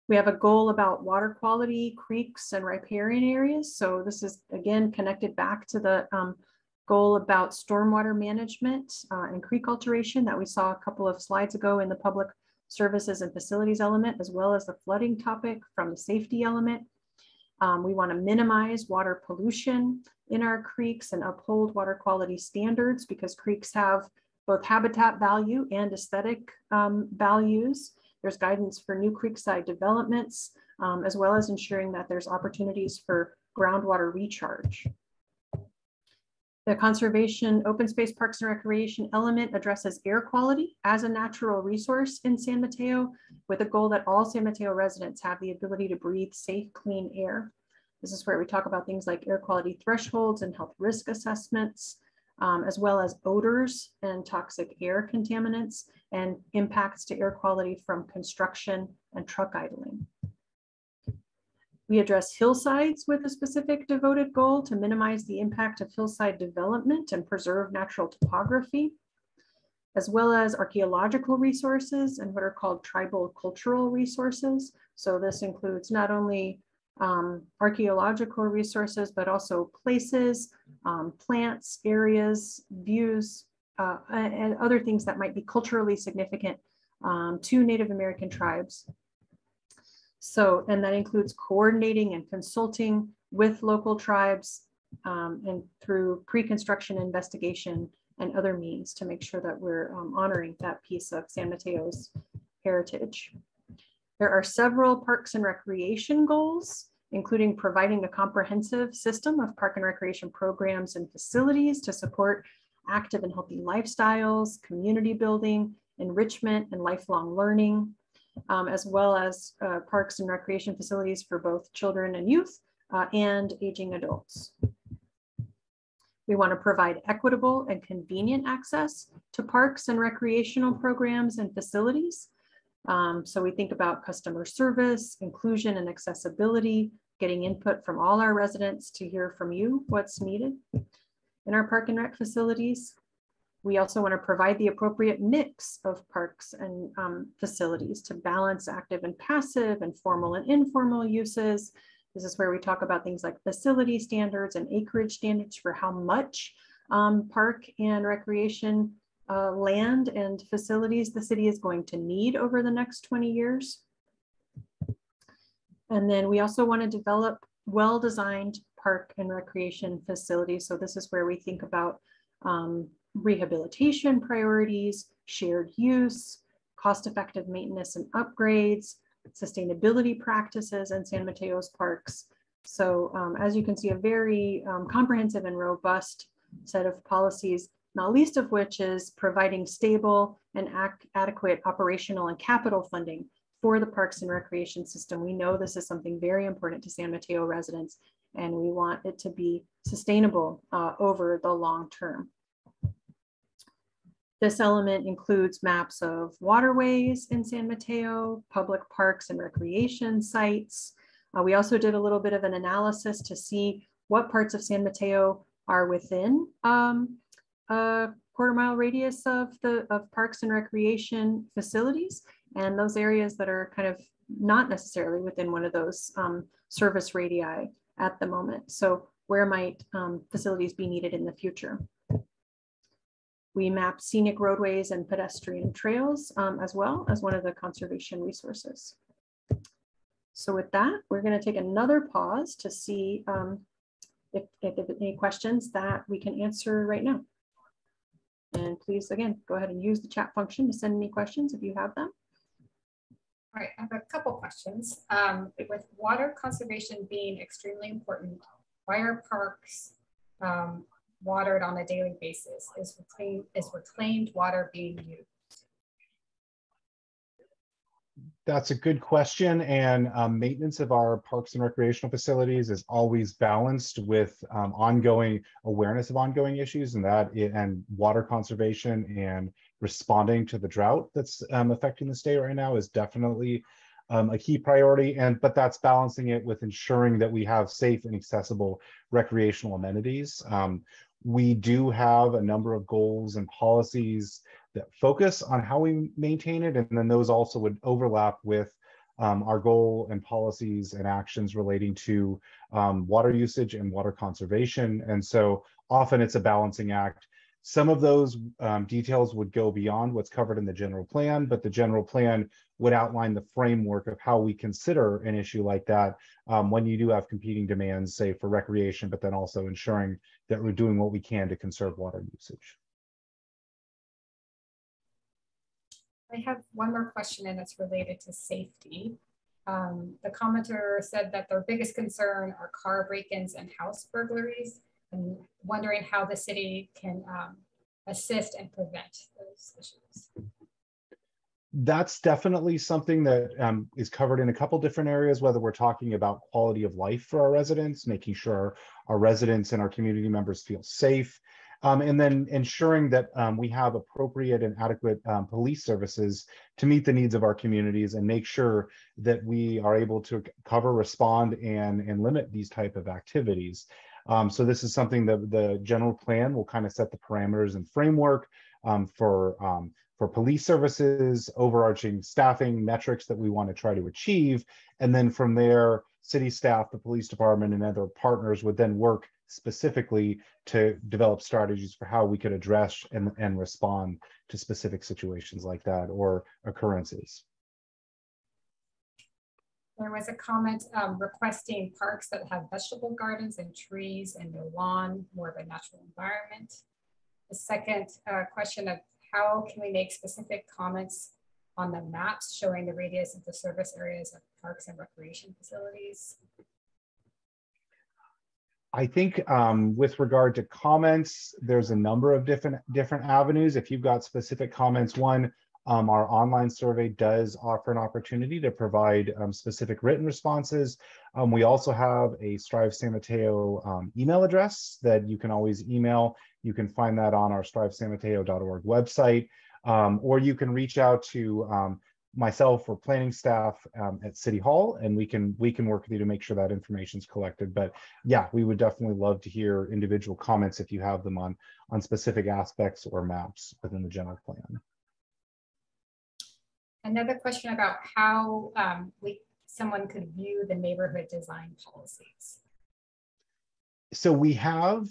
We have a goal about water quality, creeks, and riparian areas. So this is, again, connected back to the goal about stormwater management and creek alteration that we saw a couple of slides ago in the public services and facilities element, as well as the flooding topic from the safety element. We want to minimize water pollution in our creeks and uphold water quality standards, because creeks have both habitat value and aesthetic values. There's guidance for new creekside developments, as well as ensuring that there's opportunities for groundwater recharge. The conservation, open space, parks, and recreation element addresses air quality as a natural resource in San Mateo, with a goal that all San Mateo residents have the ability to breathe safe, clean air. This is where we talk about things like air quality thresholds and health risk assessments, as well as odors and toxic air contaminants and impacts to air quality from construction and truck idling. We address hillsides with a specific devoted goal to minimize the impact of hillside development and preserve natural topography, as well as archaeological resources and what are called tribal cultural resources. So this includes not only archaeological resources, but also places, plants, areas, views, and other things that might be culturally significant to Native American tribes. So, and that includes coordinating and consulting with local tribes and through pre-construction investigation and other means to make sure that we're honoring that piece of San Mateo's heritage. There are several parks and recreation goals, including providing a comprehensive system of park and recreation programs and facilities to support active and healthy lifestyles, community building, enrichment, and lifelong learning. As well as parks and recreation facilities for both children and youth and aging adults. We want to provide equitable and convenient access to parks and recreational programs and facilities. So we think about customer service, inclusion and accessibility, getting input from all our residents to hear from you what's needed in our park and rec facilities. We also want to provide the appropriate mix of parks and facilities to balance active and passive and formal and informal uses. This is where we talk about things like facility standards and acreage standards for how much park and recreation land and facilities the city is going to need over the next 20 years. And then we also want to develop well-designed park and recreation facilities. So this is where we think about rehabilitation priorities, shared use, cost-effective maintenance and upgrades, sustainability practices, and San Mateo's parks. So as you can see, a very comprehensive and robust set of policies, not least of which is providing stable and adequate operational and capital funding for the parks and recreation system. We know this is something very important to San Mateo residents, and we want it to be sustainable over the long term. This element includes maps of waterways in San Mateo, public parks and recreation sites. We also did a little bit of an analysis to see what parts of San Mateo are within a quarter-mile radius of parks and recreation facilities, and those areas that are kind of not necessarily within one of those service radii at the moment. So where might facilities be needed in the future? We map scenic roadways and pedestrian trails as well as one of the conservation resources. So with that, we're going to take another pause to see if there are any questions that we can answer right now. And please, again, go ahead and use the chat function to send any questions if you have them. All right, I have a couple questions. With water conservation being extremely important, why are parks watered on a daily basis? Is reclaimed water being used? That's a good question, and maintenance of our parks and recreational facilities is always balanced with ongoing awareness of ongoing issues, and water conservation and responding to the drought that's affecting the state right now is definitely a key priority. But that's balancing it with ensuring that we have safe and accessible recreational amenities. We do have a number of goals and policies that focus on how we maintain it, and then those also would overlap with our goal and policies and actions relating to water usage and water conservation. And so often it's a balancing act. Some of those details would go beyond what's covered in the general plan, but the general plan would outline the framework of how we consider an issue like that when you do have competing demands, say for recreation, but then also ensuring that we're doing what we can to conserve water usage. I have one more question, and it's related to safety. The commenter said that their biggest concern are car break-ins and house burglaries, and wondering how the city can assist and prevent those issues. That's definitely something that is covered in a couple different areas, whether we're talking about quality of life for our residents, making sure our residents and our community members feel safe, and then ensuring that we have appropriate and adequate police services to meet the needs of our communities and make sure that we are able to cover, respond, and limit these type of activities. So this is something that the general plan will kind of set the parameters and framework for police services, overarching staffing metrics that we want to try to achieve. And then from there, city staff, the police department, and other partners would then work specifically to develop strategies for how we could address and respond to specific situations like that or occurrences. There was a comment requesting parks that have vegetable gardens and trees and no lawn, more of a natural environment. The second question of how can we make specific comments on the maps showing the radius of the service areas of parks and recreation facilities? I think with regard to comments, there's a number of different avenues. If you've got specific comments, one, our online survey does offer an opportunity to provide specific written responses. We also have a Strive San Mateo email address that you can always email. You can find that on our strivesanmateo.org website, or you can reach out to myself or planning staff at City Hall, and we can work with you to make sure that information is collected. But yeah, we would definitely love to hear individual comments if you have them on specific aspects or maps within the general plan. Another question about how someone could view the neighborhood design policies. So we have,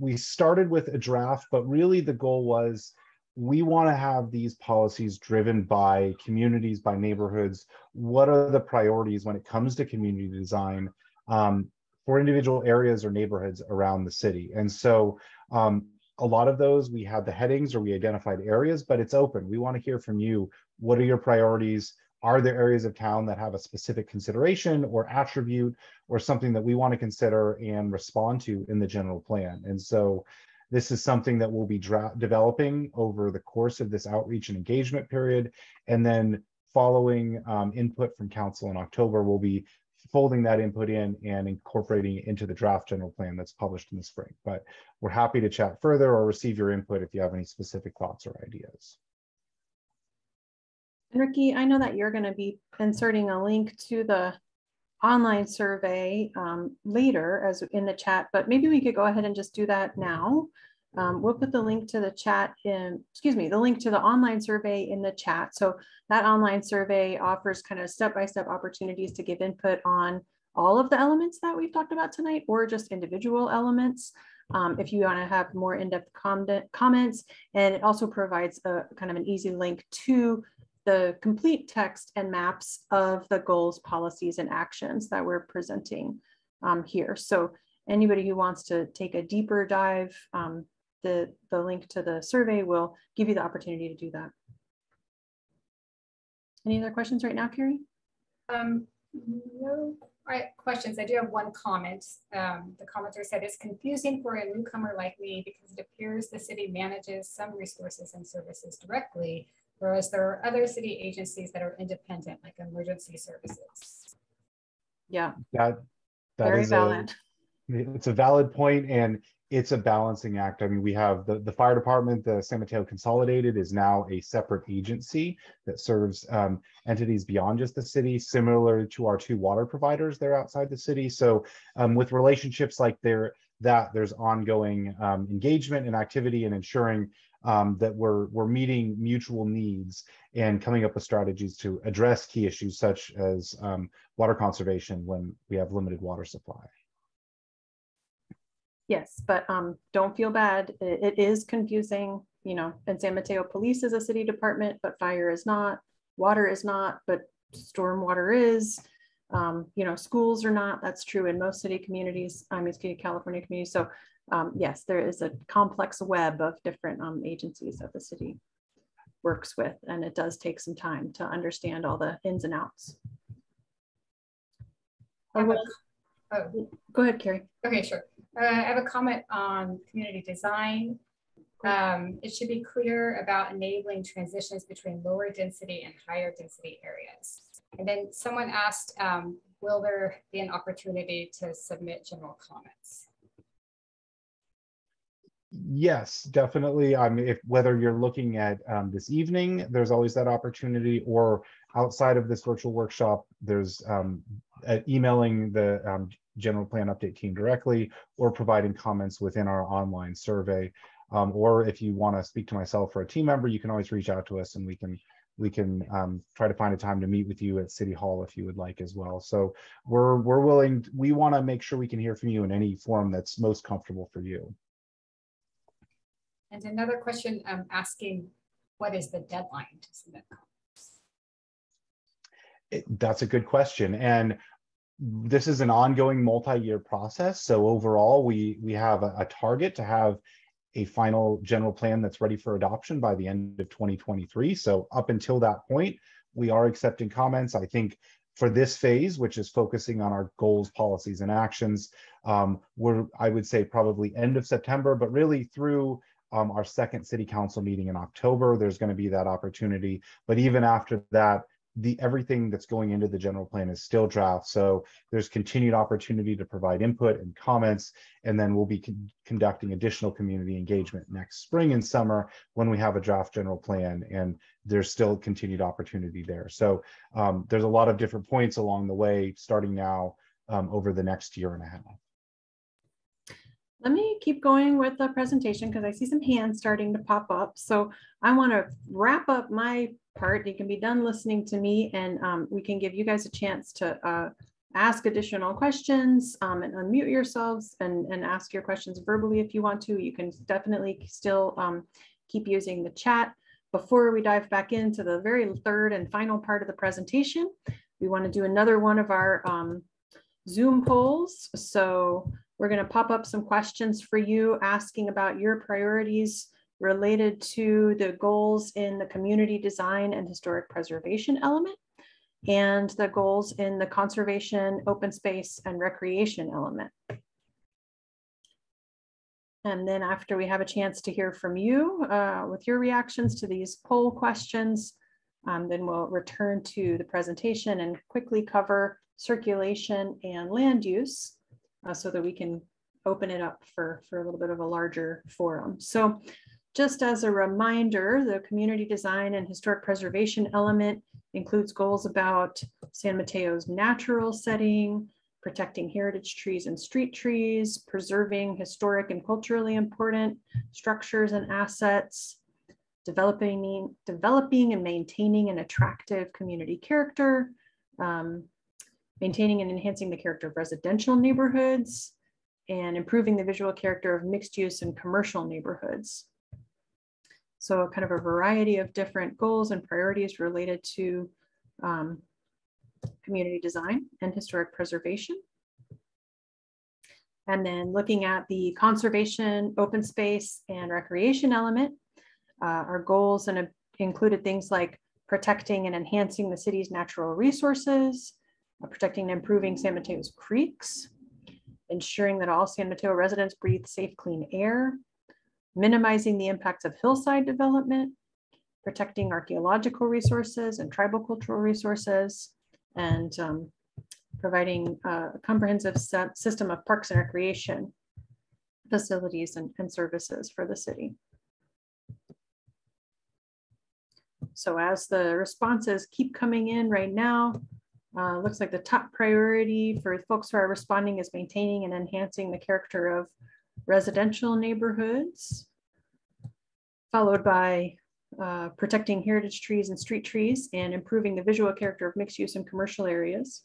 we started with a draft, but really the goal was we want to have these policies driven by communities, by neighborhoods. What are the priorities when it comes to community design for individual areas or neighborhoods around the city? And so a lot of those, we had the headings or we identified areas, but it's open. We want to hear from you. What are your priorities? Are there areas of town that have a specific consideration or attribute or something that we want to consider and respond to in the general plan? And so this is something that we'll be developing over the course of this outreach and engagement period. And then following input from council in October, we'll be folding that input in and incorporating it into the draft general plan that's published in the spring. But we're happy to chat further or receive your input if you have any specific thoughts or ideas. And Ricky, I know that you're going to be inserting a link to the online survey later as in the chat, but maybe we could go ahead and just do that now. We'll put the link to the chat in, excuse me, the link to the online survey in the chat. So that online survey offers kind of step-by-step opportunities to give input on all of the elements that we've talked about tonight or just individual elements. If you want to have more in-depth comments, and it also provides a kind of an easy link to the complete text and maps of the goals, policies, and actions that we're presenting here. So anybody who wants to take a deeper dive, the link to the survey will give you the opportunity to do that. Any other questions right now, Carrie? No questions. I do have one comment. The commenter said it's confusing for a newcomer like me because it appears the city manages some resources and services directly, whereas there are other city agencies that are independent, like emergency services. Yeah, that is valid. It's a valid point, and it's a balancing act. I mean, we have the fire department, the San Mateo Consolidated is now a separate agency that serves entities beyond just the city, similar to our two water providers. They're outside the city. So with relationships like there's ongoing engagement and activity and ensuring that we're meeting mutual needs and coming up with strategies to address key issues such as water conservation when we have limited water supply. Yes, but don't feel bad. It is confusing, you know, and San Mateo Police is a city department, but fire is not, water is not, but stormwater is, you know, schools are not. That's true in most city communities, I mean, California communities. So yes, there is a complex web of different agencies that the city works with, and it does take some time to understand all the ins and outs. Go ahead, Carrie. Okay, sure. I have a comment on community design. It should be clear about enabling transitions between lower density and higher density areas. And then someone asked, will there be an opportunity to submit general comments? Yes, definitely. I mean, whether you're looking at this evening, there's always that opportunity, or outside of this virtual workshop, there's emailing the general plan update team directly, or providing comments within our online survey. Or if you want to speak to myself or a team member, you can always reach out to us, and we can try to find a time to meet with you at City Hall if you would like as well. So we're willing. We want to make sure we can hear from you in any form that's most comfortable for you. And another question I'm asking, what is the deadline to submit comments? That's a good question. And this is an ongoing multi-year process. So overall, we have a target to have a final general plan that's ready for adoption by the end of 2023. So up until that point, we are accepting comments. I think for this phase, which is focusing on our goals, policies, and actions, I would say probably end of September, but really through our second city council meeting in October, there's going to be that opportunity. But even after that, everything that's going into the general plan is still draft. So there's continued opportunity to provide input and comments. And then we'll be conducting additional community engagement next spring and summer when we have a draft general plan, and there's still continued opportunity there. So there's a lot of different points along the way, starting now over the next year and a half. Let me keep going with the presentation because I see some hands starting to pop up. So I want to wrap up my part. You can be done listening to me, and we can give you guys a chance to ask additional questions and unmute yourselves and ask your questions verbally if you want to. You can definitely still keep using the chat. Before we dive back into the very third and final part of the presentation, we want to do another one of our Zoom polls. So we're going to pop up some questions for you asking about your priorities related to the goals in the community design and historic preservation element, and the goals in the conservation, open space, and recreation element. And then after we have a chance to hear from you with your reactions to these poll questions, Then we'll return to the presentation and quickly cover circulation and land use so that we can open it up for a little bit of a larger forum. So just as a reminder, the community design and historic preservation element includes goals about San Mateo's natural setting, protecting heritage trees and street trees, preserving historic and culturally important structures and assets, developing and maintaining an attractive community character, maintaining and enhancing the character of residential neighborhoods, and improving the visual character of mixed use and commercial neighborhoods. So kind of a variety of different goals and priorities related to community design and historic preservation. And then looking at the conservation, open space, and recreation element, our goals and included things like protecting and enhancing the city's natural resources, protecting and improving San Mateo's creeks, ensuring that all San Mateo residents breathe safe, clean air, minimizing the impacts of hillside development, protecting archaeological resources and tribal cultural resources, and providing a comprehensive system of parks and recreation facilities and services for the city. So as the responses keep coming in right now, looks like the top priority for folks who are responding is maintaining and enhancing the character of residential neighborhoods, followed by protecting heritage trees and street trees and improving the visual character of mixed use and commercial areas.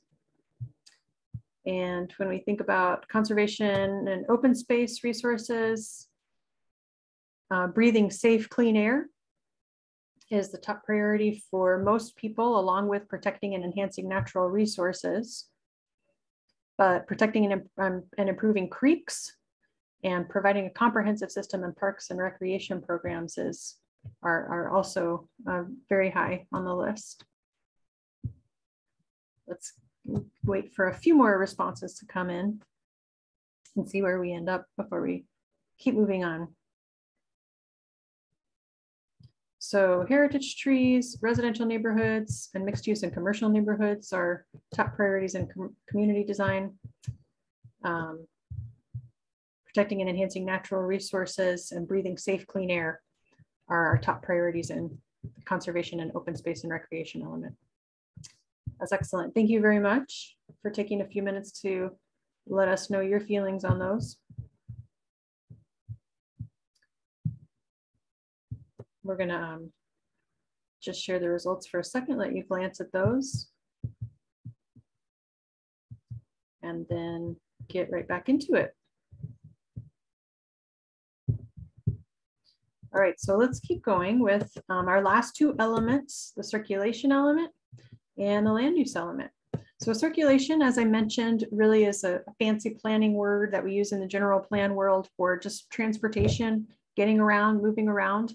And when we think about conservation and open space resources, breathing safe, clean air is the top priority for most people, along with protecting and enhancing natural resources, but protecting and improving creeks and providing a comprehensive system in parks and recreation programs are also very high on the list. Let's wait for a few more responses to come in and see where we end up before we keep moving on. So heritage trees, residential neighborhoods, and mixed use and commercial neighborhoods are top priorities in community design. Protecting and enhancing natural resources and breathing safe, clean air are our top priorities in the conservation and open space and recreation element. That's excellent. Thank you very much for taking a few minutes to let us know your feelings on those. We're gonna just share the results for a second, let you glance at those, and then get right back into it. All right, so let's keep going with our last two elements, the circulation element and the land use element. So circulation, as I mentioned, really is a fancy planning word that we use in the general plan world for just transportation, getting around, moving around.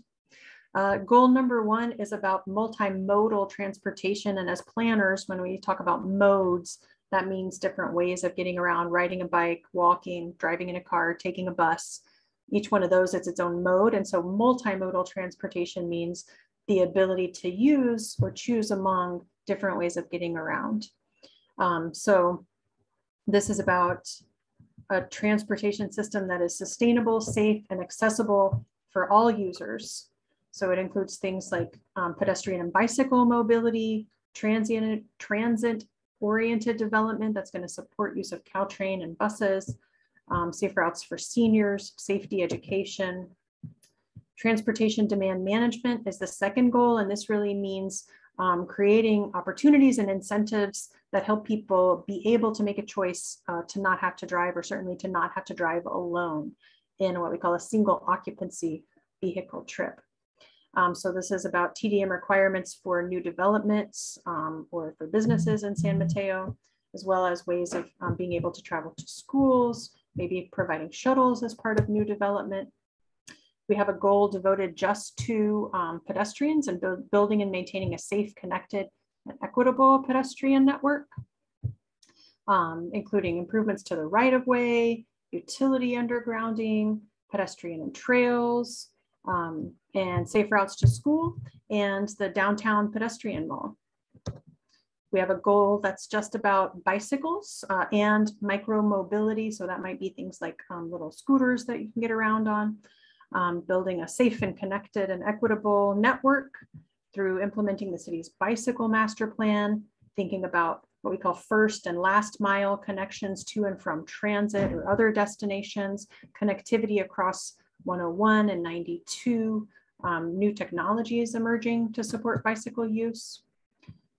Goal number one is about multimodal transportation. And as planners, when we talk about modes, that means different ways of getting around, riding a bike, walking, driving in a car, taking a bus. Each one of those is its own mode. And so multimodal transportation means the ability to use or choose among different ways of getting around. So this is about a transportation system that is sustainable, safe, and accessible for all users. So it includes things like pedestrian and bicycle mobility, transit-oriented development that's going to support use of Caltrain and buses, safe routes for seniors, safety education. Transportation demand management is the second goal, and this really means creating opportunities and incentives that help people be able to make a choice to not have to drive, or certainly to not have to drive alone in what we call a single occupancy vehicle trip. So this is about TDM requirements for new developments or for businesses in San Mateo, as well as ways of being able to travel to schools, maybe providing shuttles as part of new development. We have a goal devoted just to pedestrians and building and maintaining a safe, connected, and equitable pedestrian network, including improvements to the right-of-way, utility undergrounding, pedestrian and trails, and safe routes to school and the downtown pedestrian mall. We have a goal that's just about bicycles and micro mobility. So that might be things like little scooters that you can get around on, building a safe and connected and equitable network through implementing the city's bicycle master plan, thinking about what we call first and last mile connections to and from transit or other destinations, connectivity across 101 and 92, new technologies emerging to support bicycle use.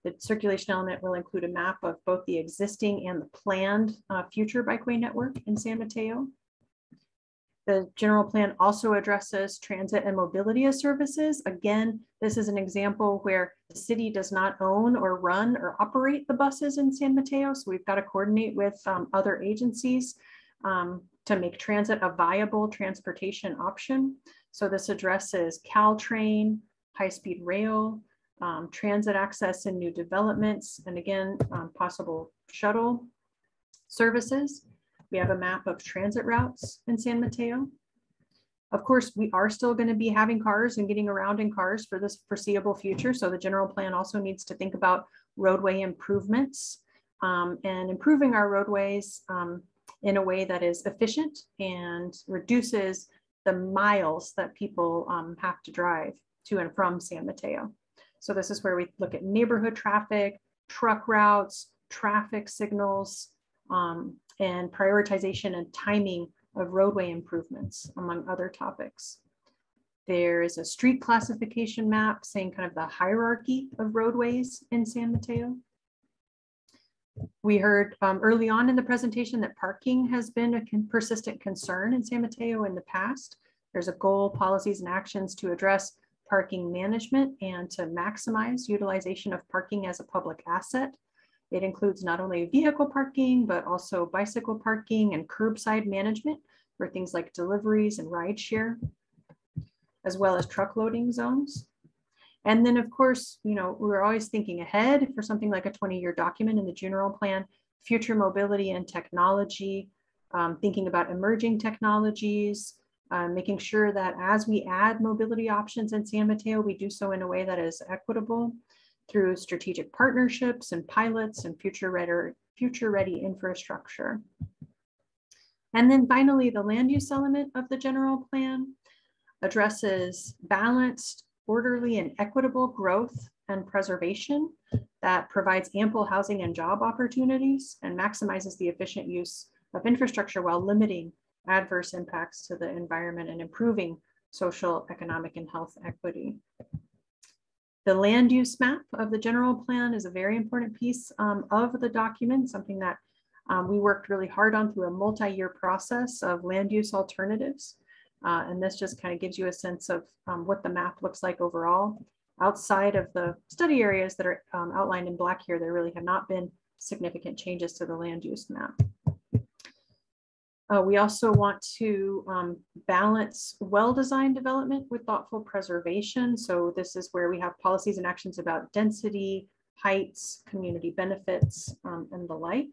The circulation element will include a map of both the existing and the planned future bikeway network in San Mateo. The general plan also addresses transit and mobility as services. Again, this is an example where the city does not own or run or operate the buses in San Mateo. So we've got to coordinate with other agencies to make transit a viable transportation option. So this addresses Caltrain, high-speed rail, transit access and new developments, and again, possible shuttle services. We have a map of transit routes in San Mateo. Of course, we are still going to be having cars and getting around in cars for this foreseeable future. So the general plan also needs to think about roadway improvements and improving our roadways in a way that is efficient and reduces the miles that people have to drive to and from San Mateo. So this is where we look at neighborhood traffic, truck routes, traffic signals, and prioritization and timing of roadway improvements, among other topics. There is a street classification map saying kind of the hierarchy of roadways in San Mateo. We heard early on in the presentation that parking has been a persistent concern in San Mateo in the past. There's a goal, policies, and actions to address parking management and to maximize utilization of parking as a public asset. It includes not only vehicle parking, but also bicycle parking and curbside management for things like deliveries and rideshare, as well as truck loading zones. And then of course, you know, we're always thinking ahead for something like a 20-year document in the general plan, future mobility and technology, thinking about emerging technologies, making sure that as we add mobility options in San Mateo, we do so in a way that is equitable through strategic partnerships and pilots and future ready infrastructure. And then finally, the land use element of the general plan addresses balanced, orderly, and equitable growth and preservation that provides ample housing and job opportunities and maximizes the efficient use of infrastructure while limiting adverse impacts to the environment and improving social, economic, and health equity. The land use map of the general plan is a very important piece of the document, something that we worked really hard on through a multi-year process of land use alternatives. And this just kind of gives you a sense of what the map looks like overall. Outside of the study areas that are outlined in black here, there really have not been significant changes to the land use map. We also want to balance well-designed development with thoughtful preservation. So this is where we have policies and actions about density, heights, community benefits, and the like.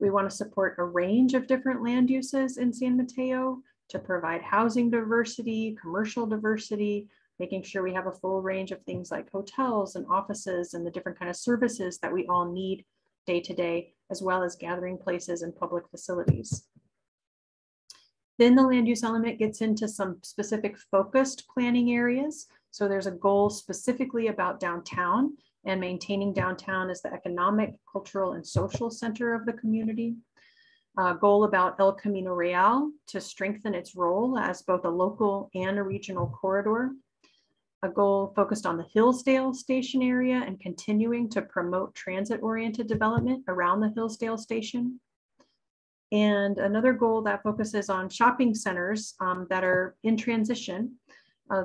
We want to support a range of different land uses in San Mateo to provide housing diversity, commercial diversity, making sure we have a full range of things like hotels and offices and the different kind of services that we all need day to day, as well as gathering places and public facilities. Then the land use element gets into some specific focused planning areas. So there's a goal specifically about downtown and maintaining downtown as the economic, cultural, and social center of the community. A goal about El Camino Real to strengthen its role as both a local and a regional corridor. A goal focused on the Hillsdale Station area and continuing to promote transit-oriented development around the Hillsdale Station. And another goal that focuses on shopping centers that are in transition.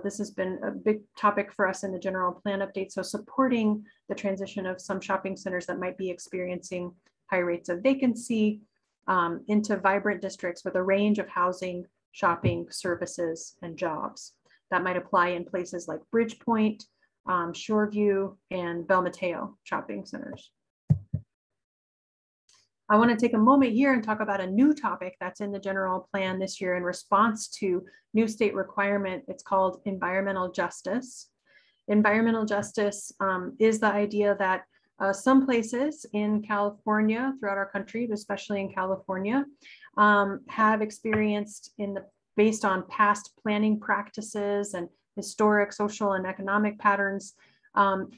This has been a big topic for us in the general plan update. So supporting the transition of some shopping centers that might be experiencing high rates of vacancy into vibrant districts with a range of housing, shopping, services, and jobs. That might apply in places like Bridgepoint, Shoreview, and Belmonteo shopping centers. I want to take a moment here and talk about a new topic that's in the general plan this year in response to new state requirement. It's called environmental justice. Environmental justice is the idea that some places in California, throughout our country, but especially in California, have experienced based on past planning practices and historic social and economic patterns.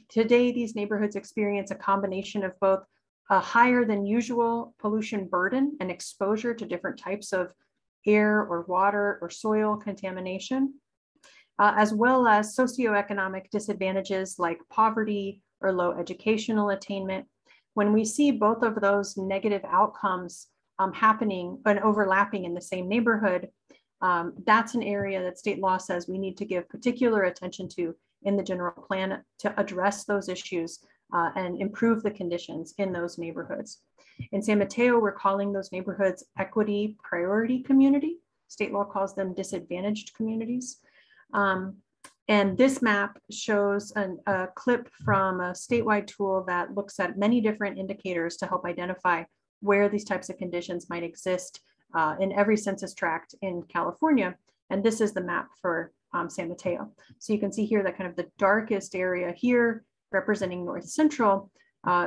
Today, these neighborhoods experience a combination of both a higher than usual pollution burden and exposure to different types of air or water or soil contamination, as well as socioeconomic disadvantages like poverty or low educational attainment. When we see both of those negative outcomes happening and overlapping in the same neighborhood, that's an area that state law says we need to give particular attention to in the general plan to address those issues and improve the conditions in those neighborhoods. In San Mateo, we're calling those neighborhoods equity priority community. State law calls them disadvantaged communities. And this map shows a clip from a statewide tool that looks at many different indicators to help identify where these types of conditions might exist in every census tract in California. And this is the map for San Mateo. So you can see here that kind of the darkest area here representing North Central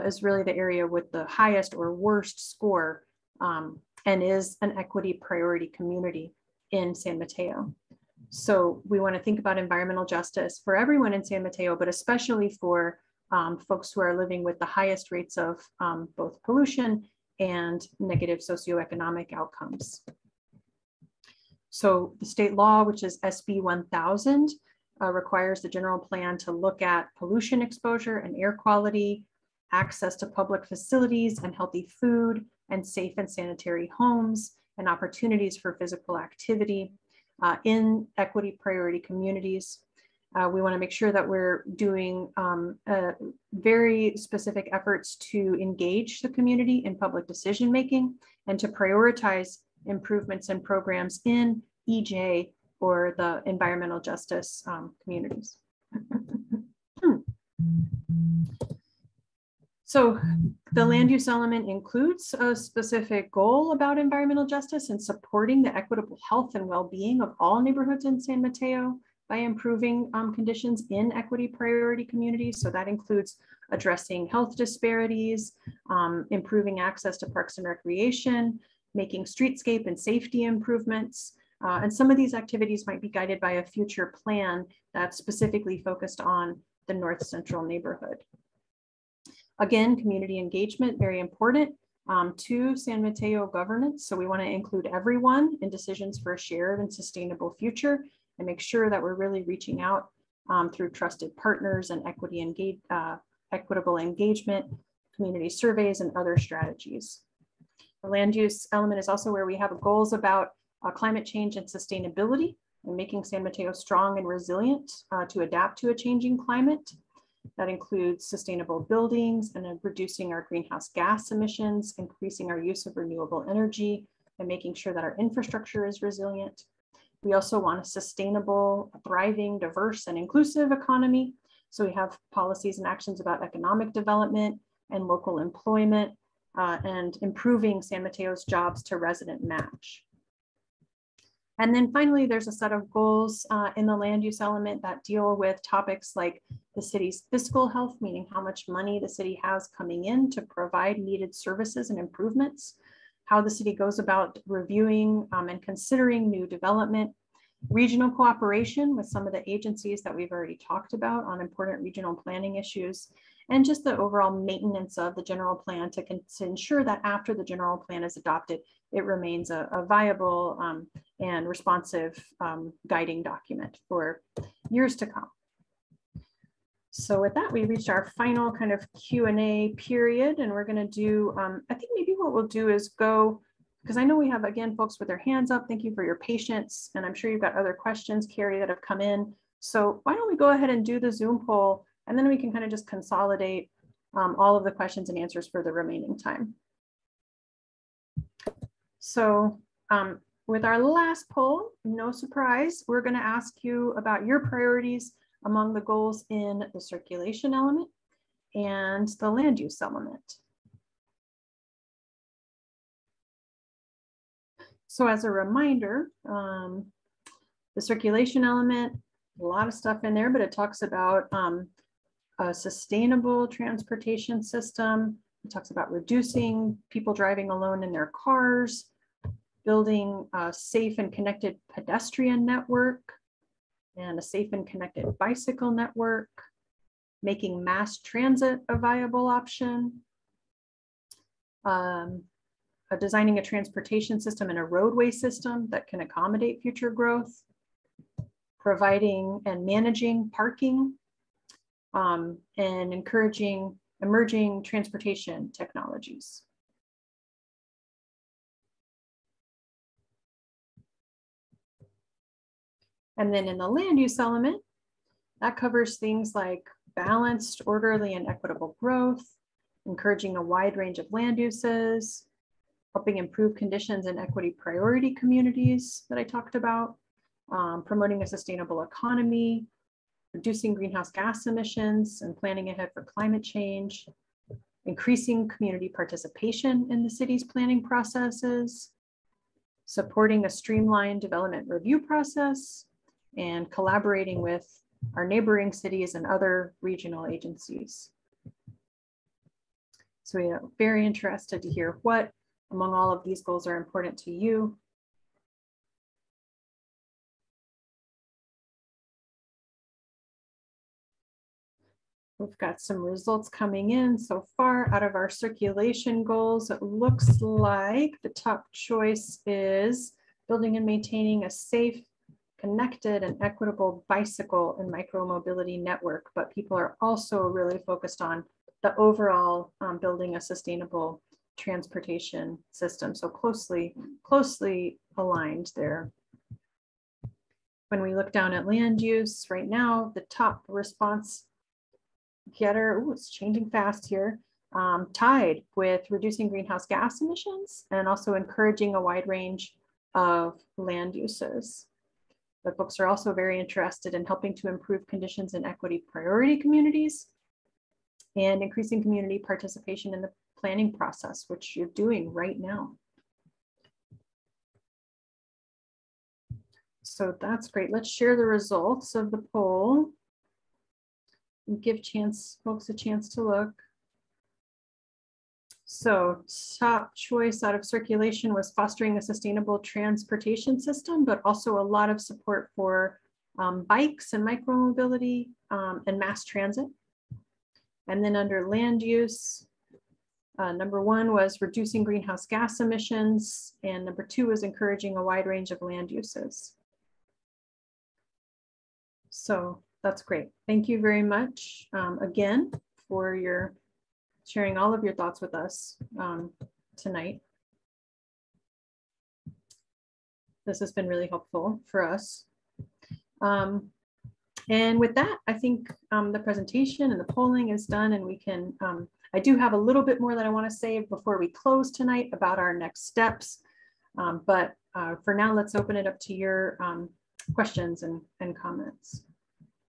is really the area with the highest or worst score and is an equity priority community in San Mateo. So we want to think about environmental justice for everyone in San Mateo, but especially for folks who are living with the highest rates of both pollution and negative socioeconomic outcomes. So the state law, which is SB 1000, requires the general plan to look at pollution exposure and air quality, access to public facilities and healthy food, and safe and sanitary homes, and opportunities for physical activity in equity priority communities. We want to make sure that we're doing very specific efforts to engage the community in public decision making and to prioritize improvements and programs in EJ or the environmental justice communities. So the land use element includes a specific goal about environmental justice and supporting the equitable health and well-being of all neighborhoods in San Mateo by improving conditions in equity priority communities. So that includes addressing health disparities, improving access to parks and recreation, making streetscape and safety improvements. And some of these activities might be guided by a future plan that's specifically focused on the North Central neighborhood. Again, community engagement, very important to San Mateo governance. So we want to include everyone in decisions for a shared and sustainable future and make sure that we're really reaching out through trusted partners and equitable engagement, community surveys, and other strategies. The land use element is also where we have goals about climate change and sustainability, and making San Mateo strong and resilient to adapt to a changing climate. That includes sustainable buildings and reducing our greenhouse gas emissions, increasing our use of renewable energy, and making sure that our infrastructure is resilient. We also want a sustainable, thriving, diverse, and inclusive economy. So we have policies and actions about economic development and local employment and improving San Mateo's jobs to resident match. And then finally, there's a set of goals in the land use element that deal with topics like the city's fiscal health, meaning how much money the city has coming in to provide needed services and improvements, how the city goes about reviewing and considering new development, regional cooperation with some of the agencies that we've already talked about on important regional planning issues, and just the overall maintenance of the general plan to ensure that after the general plan is adopted, it remains a viable and responsive guiding document for years to come. So with that, we reached our final kind of Q&A period, and we're gonna do, I think maybe what we'll do is go, because I know we have, again, folks with their hands up. Thank you for your patience. And I'm sure you've got other questions, Carrie, that have come in. So why don't we go ahead and do the Zoom poll, and then we can kind of just consolidate all of the questions and answers for the remaining time. So with our last poll, no surprise, we're going to ask you about your priorities among the goals in the circulation element and the land use element. So as a reminder, the circulation element, a lot of stuff in there, but it talks about a sustainable transportation system. It talks about reducing people driving alone in their cars, building a safe and connected pedestrian network and a safe and connected bicycle network, making mass transit a viable option, designing a transportation system and a roadway system that can accommodate future growth, providing and managing parking, and encouraging emerging transportation technologies. And then in the land use element, that covers things like balanced, orderly, and equitable growth, encouraging a wide range of land uses, helping improve conditions in equity priority communities that I talked about, promoting a sustainable economy, reducing greenhouse gas emissions and planning ahead for climate change, increasing community participation in the city's planning processes, supporting a streamlined development review process, and collaborating with our neighboring cities and other regional agencies. So we are very interested to hear what among all of these goals are important to you. We've got some results coming in so far. Out of our circulation goals, it looks like the top choice is building and maintaining a safe, connected, and equitable bicycle and micromobility network. But people are also really focused on the overall building a sustainable transportation system. So closely aligned there. When we look down at land use right now, the top response getter, ooh, it's changing fast here, tied with reducing greenhouse gas emissions and also encouraging a wide range of land uses. But folks are also very interested in helping to improve conditions in equity priority communities and increasing community participation in the planning process, which you're doing right now. So that's great. Let's share the results of the poll. Give folks a chance to look. So top choice out of circulation was fostering a sustainable transportation system, but also a lot of support for bikes and micromobility and mass transit. And then under land use, number one was reducing greenhouse gas emissions, and number two was encouraging a wide range of land uses. So that's great. Thank you very much again for your sharing all of your thoughts with us tonight. This has been really helpful for us. And with that, I think the presentation and the polling is done, and we can, I do have a little bit more that I want to say before we close tonight about our next steps. But for now, let's open it up to your questions and comments.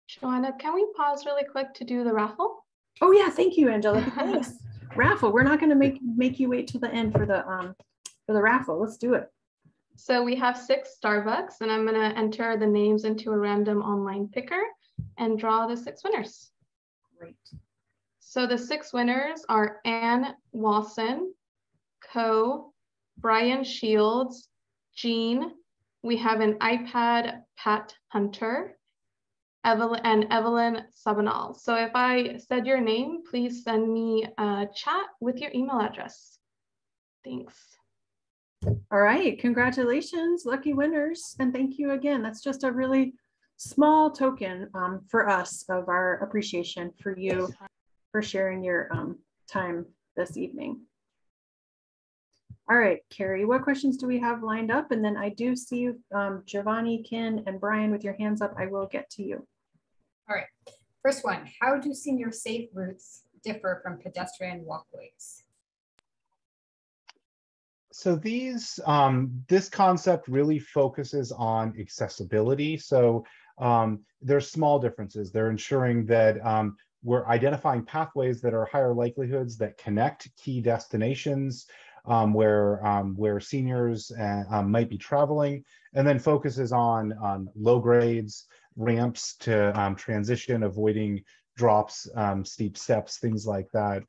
Joanna, can we pause really quick to do the raffle? Oh yeah, thank you, Angela. Thanks. Raffle. We're not going to make you wait till the end for the raffle. Let's do it. So we have 6 Starbucks, and I'm going to enter the names into a random online picker and draw the 6 winners. Great. So the 6 winners are Ann Walson, Co, Brian Shields, Jean. We have an iPad, Pat Hunter. Evelyn Sabanal. So if I said your name, please send me a chat with your email address. Thanks. All right, congratulations, lucky winners. And thank you again. That's just a really small token for us of our appreciation for you for sharing your time this evening. All right, Carrie, what questions do we have lined up? And then I do see Giovanni, Ken, and Brian with your hands up. I will get to you. All right, first one, how do senior safe routes differ from pedestrian walkways? So these, this concept really focuses on accessibility. So there's small differences. They're ensuring that we're identifying pathways that are higher likelihoods that connect key destinations, where seniors might be traveling, and then focuses on low grades, ramps to transition, avoiding drops, steep steps, things like that.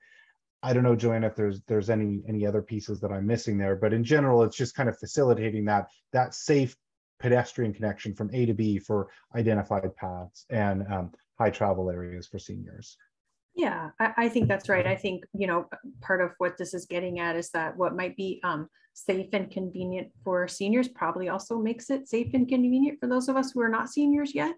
I don't know, Joanna, if there's any other pieces that I'm missing there, but in general, it's just kind of facilitating that safe pedestrian connection from A to B for identified paths and high travel areas for seniors. Yeah, I think that's right. I think, part of what this is getting at is that what might be safe and convenient for seniors probably also makes it safe and convenient for those of us who are not seniors yet.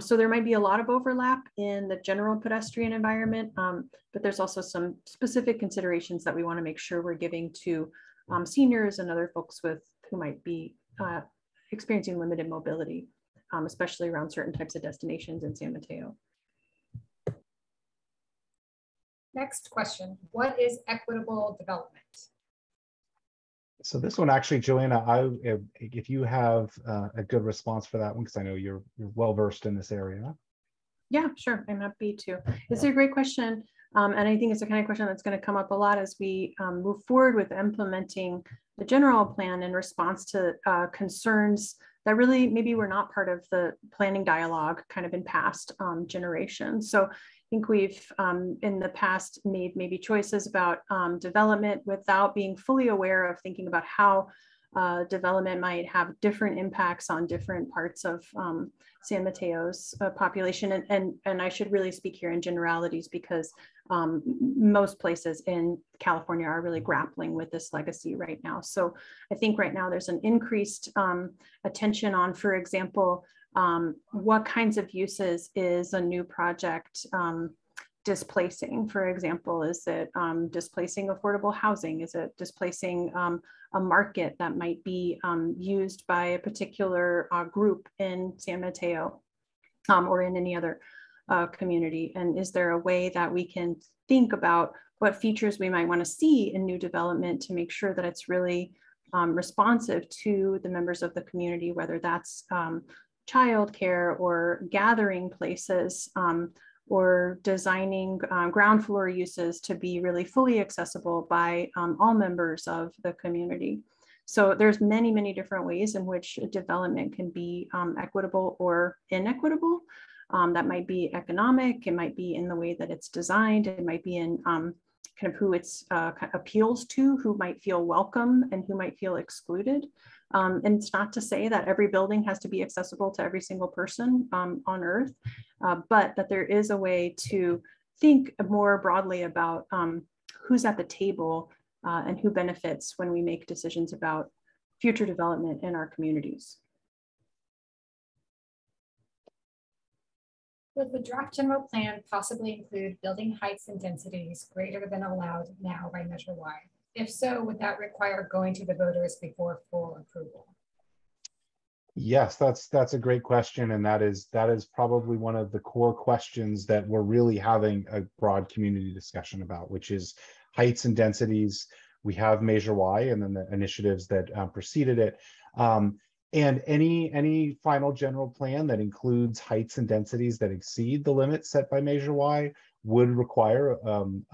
So there might be a lot of overlap in the general pedestrian environment, but there's also some specific considerations that we want to make sure we're giving to seniors and other folks who might be experiencing limited mobility, especially around certain types of destinations in San Mateo. Next question, what is equitable development? So this one, actually, Joanna, if you have a good response for that one, because I know you're well-versed in this area. Yeah, sure, I'm happy to. It's a great question. And I think it's the kind of question that's going to come up a lot as we move forward with implementing the general plan in response to concerns that really maybe were not part of the planning dialogue kind of in past generations. So I think we've in the past made maybe choices about development without being fully aware of thinking about how development might have different impacts on different parts of San Mateo's population. And I should really speak here in generalities because most places in California are really grappling with this legacy right now. So I think right now there's an increased attention on, for example, what kinds of uses is a new project displacing? For example, is it displacing affordable housing? Is it displacing a market that might be used by a particular group in San Mateo or in any other community? And is there a way that we can think about what features we might want to see in new development to make sure that it's really responsive to the members of the community, whether that's childcare or gathering places or designing ground floor uses to be really fully accessible by all members of the community. So there's many, many different ways in which development can be equitable or inequitable. That might be economic, it might be in the way that it's designed, it might be in kind of who it's appeals to, who might feel welcome and who might feel excluded. And it's not to say that every building has to be accessible to every single person on earth, but that there is a way to think more broadly about who's at the table and who benefits when we make decisions about future development in our communities. Would the draft general plan possibly include building heights and densities greater than allowed now by Measure Y? If so, would that require going to the voters before full approval? Yes, that's a great question, and that is probably one of the core questions that we're really having a broad community discussion about, which is heights and densities. We have Measure Y, and then the initiatives that preceded it. And any final general plan that includes heights and densities that exceed the limits set by Measure Y would require an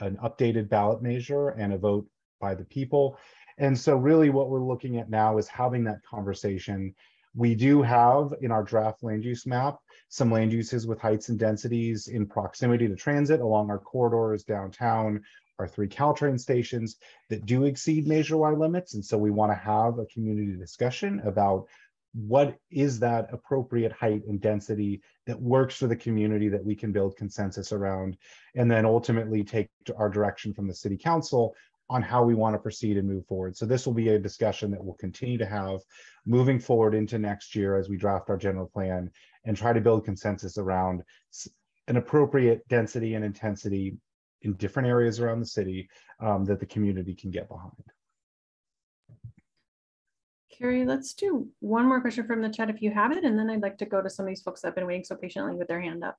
updated ballot measure and a vote by the people. And so really what we're looking at now is having that conversation. We do have in our draft land use map some land uses with heights and densities in proximity to transit along our corridors downtown, our 3 Caltrain stations that do exceed Measure Y limits. And so we want to have a community discussion about what is that appropriate height and density that works for the community that we can build consensus around, and then ultimately take our direction from the City Council on how we want to proceed and move forward. So this will be a discussion that we'll continue to have moving forward into next year as we draft our general plan and try to build consensus around an appropriate density and intensity in different areas around the city that the community can get behind. Carrie, let's do one more question from the chat if you have it, and then I'd like to go to some of these folks that have been waiting so patiently with their hand up.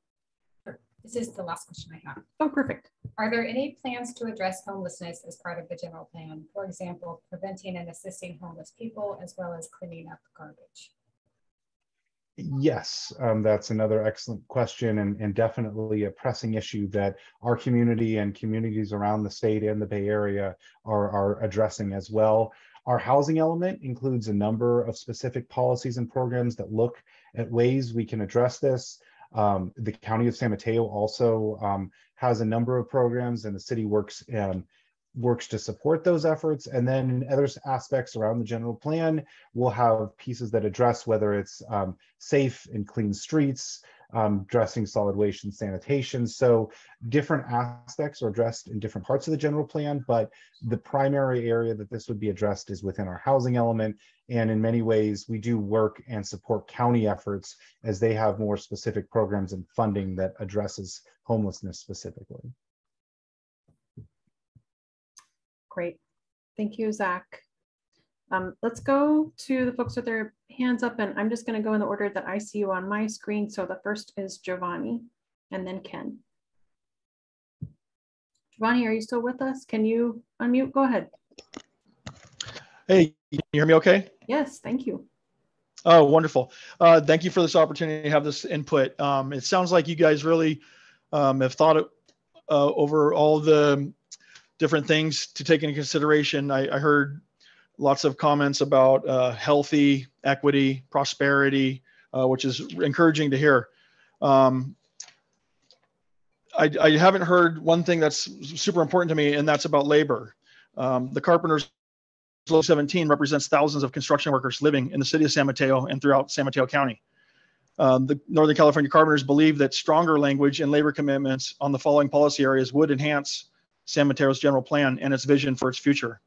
Sure. This is the last question I have. Oh, perfect. Are there any plans to address homelessness as part of the general plan? For example, preventing and assisting homeless people as well as cleaning up garbage? Yes, that's another excellent question, and definitely a pressing issue that our community and communities around the state and the Bay Area are addressing as well. Our housing element includes a number of specific policies and programs that look at ways we can address this. The County of San Mateo also has a number of programs, and the city works to support those efforts. And then in other aspects around the general plan, we'll have pieces that address whether it's safe and clean streets, addressing solid waste and sanitation. So different aspects are addressed in different parts of the general plan, but the primary area that this would be addressed is within our housing element. And in many ways, we do work and support county efforts as they have more specific programs and funding that addresses homelessness specifically. Great. Thank you, Zach. Let's go to the folks with their hands up, and I'm just going to go in the order that I see you on my screen. So the first is Giovanni and then Ken. Giovanni, are you still with us? Can you unmute? Go ahead. Hey, can you hear me okay? Yes, thank you. Oh, wonderful. Thank you for this opportunity to have this input. It sounds like you guys really have thought over all the different things to take into consideration. I heard lots of comments about healthy, equity, prosperity, which is encouraging to hear. I haven't heard one thing that's super important to me, and that's about labor. The Carpenters Local 17 represents thousands of construction workers living in the city of San Mateo and throughout San Mateo County. The Northern California Carpenters believe that stronger language and labor commitments on the following policy areas would enhance San Mateo's general plan and its vision for its future.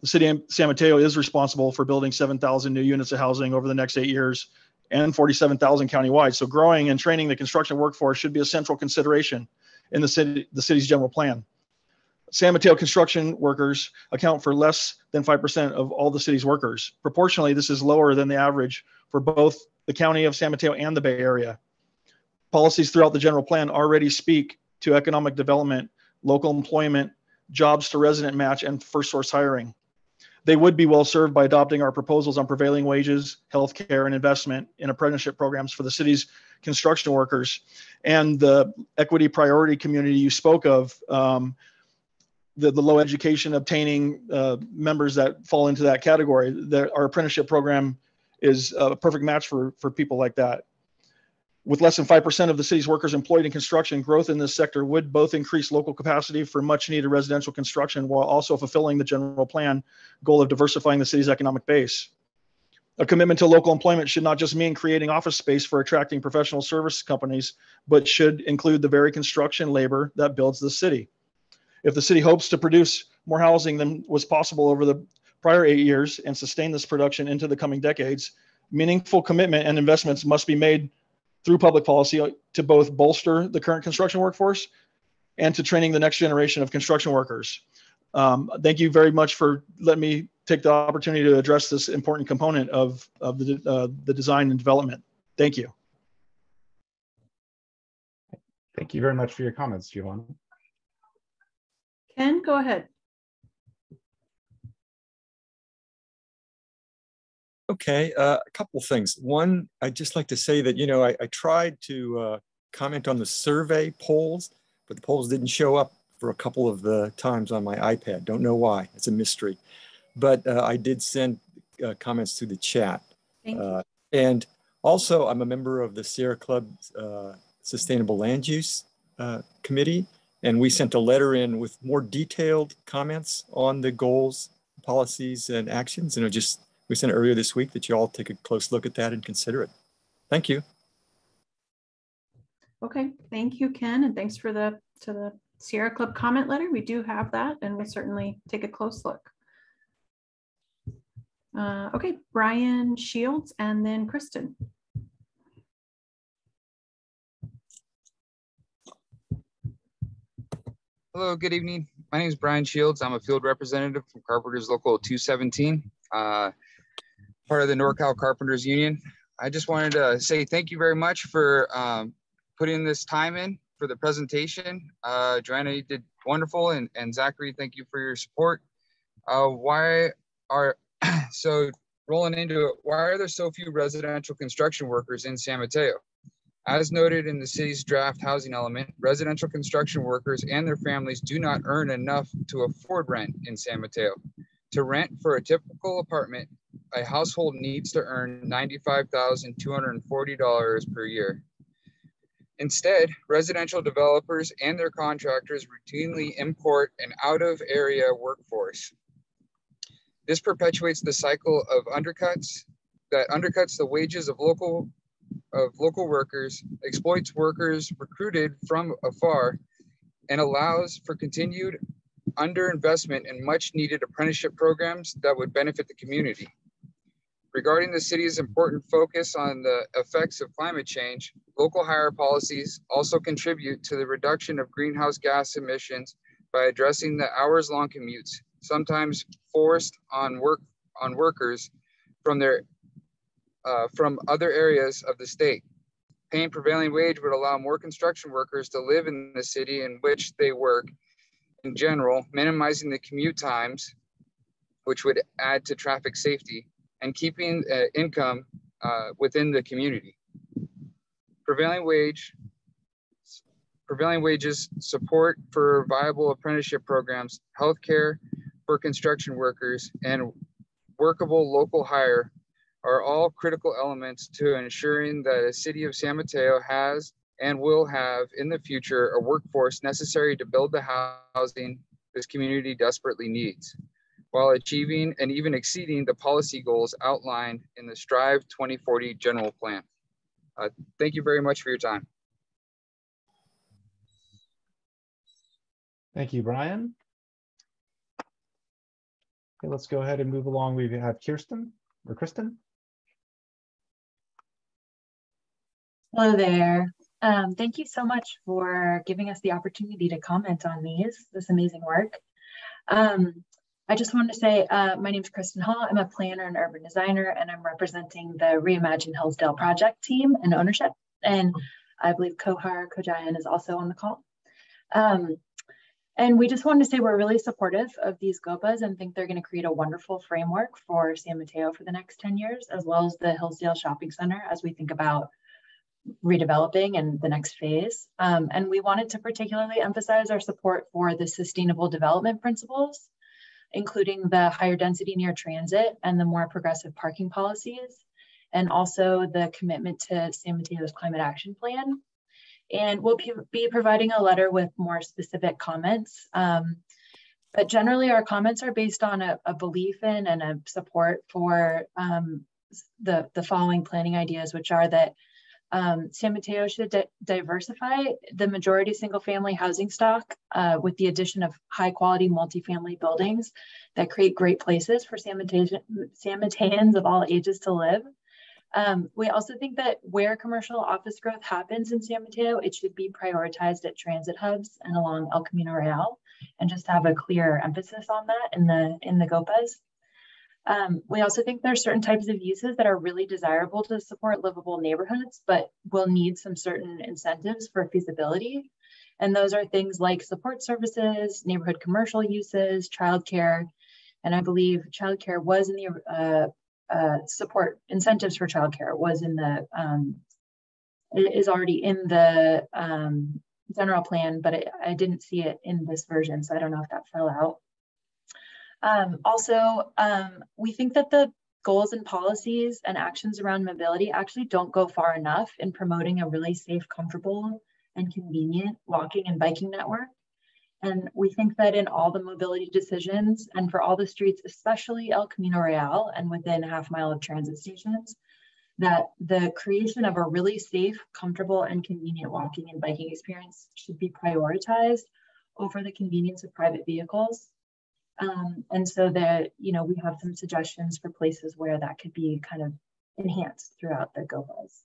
The city of San Mateo is responsible for building 7,000 new units of housing over the next 8 years and 47,000 countywide. So growing and training the construction workforce should be a central consideration in the city's general plan. San Mateo construction workers account for less than 5% of all the city's workers. Proportionally, this is lower than the average for both the county of San Mateo and the Bay Area. Policies throughout the general plan already speak to economic development, local employment, jobs to resident match, and first source hiring. They would be well served by adopting our proposals on prevailing wages, healthcare, and investment in apprenticeship programs for the city's construction workers. And the equity priority community you spoke of, the low education obtaining members that fall into that category, our apprenticeship program is a perfect match for people like that. With less than 5% of the city's workers employed in construction, growth in this sector would both increase local capacity for much needed residential construction while also fulfilling the general plan goal of diversifying the city's economic base. A commitment to local employment should not just mean creating office space for attracting professional service companies, but should include the very construction labor that builds the city. If the city hopes to produce more housing than was possible over the prior 8 years and sustain this production into the coming decades, meaningful commitment and investments must be made through public policy to both bolster the current construction workforce and to training the next generation of construction workers. Thank you very much for letting me take the opportunity to address this important component of the design and development. Thank you. Thank you very much for your comments, Giovanna. Ken, go ahead. Okay, a couple things. One, I'd just like to say that, you know, I tried to comment on the survey polls, but the polls didn't show up for a couple of the times on my iPad. Don't know why, it's a mystery. But I did send comments through the chat. Thank you. And also, I'm a member of the Sierra Club Sustainable Land Use Committee, and we sent a letter in with more detailed comments on the goals, policies, and actions, and it just we sent earlier this week that you all take a close look at that and consider it. Thank you. Okay, thank you, Ken, and thanks for the Sierra Club comment letter. We do have that, and we'll certainly take a close look. Okay, Brian Shields, and then Kristen. Hello, good evening. My name is Brian Shields. I'm a field representative from Carpenters Local 217. Part of the NorCal Carpenters Union. I just wanted to say thank you very much for putting this time in for the presentation. Joanna, you did wonderful, and Zachary, thank you for your support. So rolling into it, why are there so few residential construction workers in San Mateo? As noted in the city's draft housing element, residential construction workers and their families do not earn enough to afford rent in San Mateo. To rent for a typical apartment, a household needs to earn $95,240 per year. Instead, residential developers and their contractors routinely import an out-of-area workforce. This perpetuates the cycle of undercuts that undercuts the wages of local workers, exploits workers recruited from afar, and allows for continued underinvestment in much-needed apprenticeship programs that would benefit the community. Regarding the city's important focus on the effects of climate change, local hire policies also contribute to the reduction of greenhouse gas emissions by addressing the hours-long commutes, sometimes forced on workers from their from other areas of the state. Paying prevailing wage would allow more construction workers to live in the city in which they work in general, minimizing the commute times, which would add to traffic safety, and keeping income within the community. Prevailing wages, support for viable apprenticeship programs, healthcare for construction workers, and workable local hire are all critical elements to ensuring that the city of San Mateo has and will have in the future a workforce necessary to build the housing this community desperately needs, while achieving and even exceeding the policy goals outlined in the Strive 2040 General Plan. Thank you very much for your time. Thank you, Brian. Okay, let's go ahead and move along. We have Kristen. Hello there. Thank you so much for giving us the opportunity to comment on this amazing work. I just wanted to say, my name is Kristen Hall. I'm a planner and urban designer, and I'm representing the Reimagine Hillsdale project team and ownership. And I believe Kohar Kojayan is also on the call. And we just wanted to say we're really supportive of these GoPAs and think they're going to create a wonderful framework for San Mateo for the next 10 years, as well as the Hillsdale Shopping Center as we think about redeveloping and the next phase. And we wanted to particularly emphasize our support for the sustainable development principles, including the higher density near transit and the more progressive parking policies, and also the commitment to San Mateo's climate action plan. And we'll be providing a letter with more specific comments. But generally our comments are based on a belief in and a support for the following planning ideas, which are that San Mateo should diversify the majority single-family housing stock with the addition of high-quality multifamily buildings that create great places for San Mateans of all ages to live. We also think that where commercial office growth happens in San Mateo, it should be prioritized at transit hubs and along El Camino Real, and just have a clear emphasis on that in the GoPAs. We also think there are certain types of uses that are really desirable to support livable neighborhoods, but will need some certain incentives for feasibility. And those are things like support services, neighborhood commercial uses, childcare. And I believe childcare was in the support incentives for childcare was in the, is already in the general plan, but I didn't see it in this version. So I don't know if that fell out. We think that the goals and policies and actions around mobility actually don't go far enough in promoting a really safe, comfortable, and convenient walking and biking network. And we think that in all the mobility decisions and for all the streets, especially El Camino Real and within a half mile of transit stations, that the creation of a really safe, comfortable, and convenient walking and biking experience should be prioritized over the convenience of private vehicles. And so that, you know, we have some suggestions for places where that could be kind of enhanced throughout the GoPAs.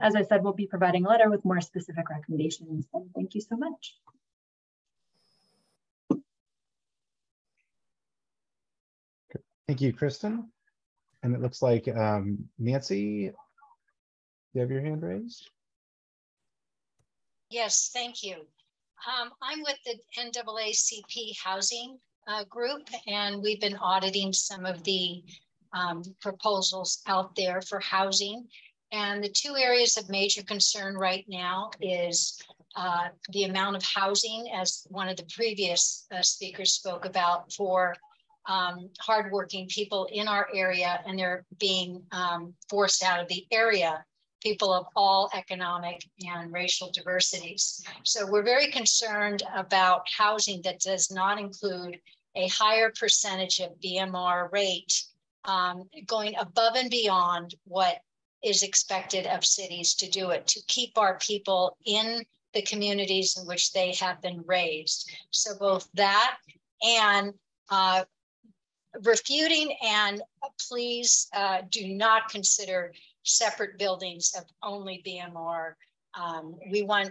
As I said, we'll be providing a letter with more specific recommendations, and thank you so much. Thank you, Kristen. And it looks like Nancy, you have your hand raised? Yes, thank you. I'm with the NAACP housing group, and we've been auditing some of the proposals out there for housing. And the two areas of major concern right now is the amount of housing, as one of the previous speakers spoke about, for hardworking people in our area, and they're being forced out of the area, people of all economic and racial diversities. So we're very concerned about housing that does not include a higher percentage of BMR rate going above and beyond what is expected of cities to do it, to keep our people in the communities in which they have been raised. So both that and refuting, and please do not consider separate buildings of only BMR. We want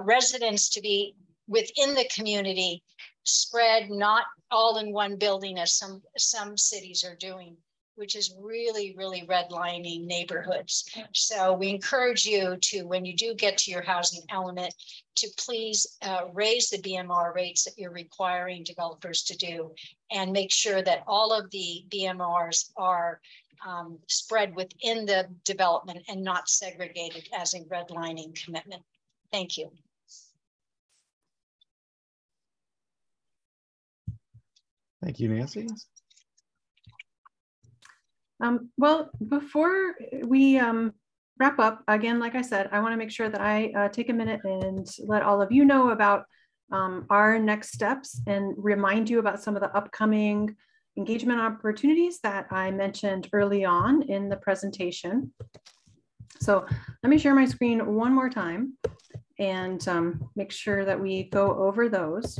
residents to be within the community, spread, not all in one building as some cities are doing, which is really, really redlining neighborhoods. So we encourage you to, when you do get to your housing element, to please raise the BMR rates that you're requiring developers to do, and make sure that all of the BMRs are spread within the development and not segregated as a redlining commitment. Thank you. Thank you, Nancy. Well, before we wrap up, again, like I said, I want to make sure that I take a minute and let all of you know about our next steps, and remind you about some of the upcoming engagement opportunities that I mentioned early on in the presentation. So let me share my screen one more time and make sure that we go over those.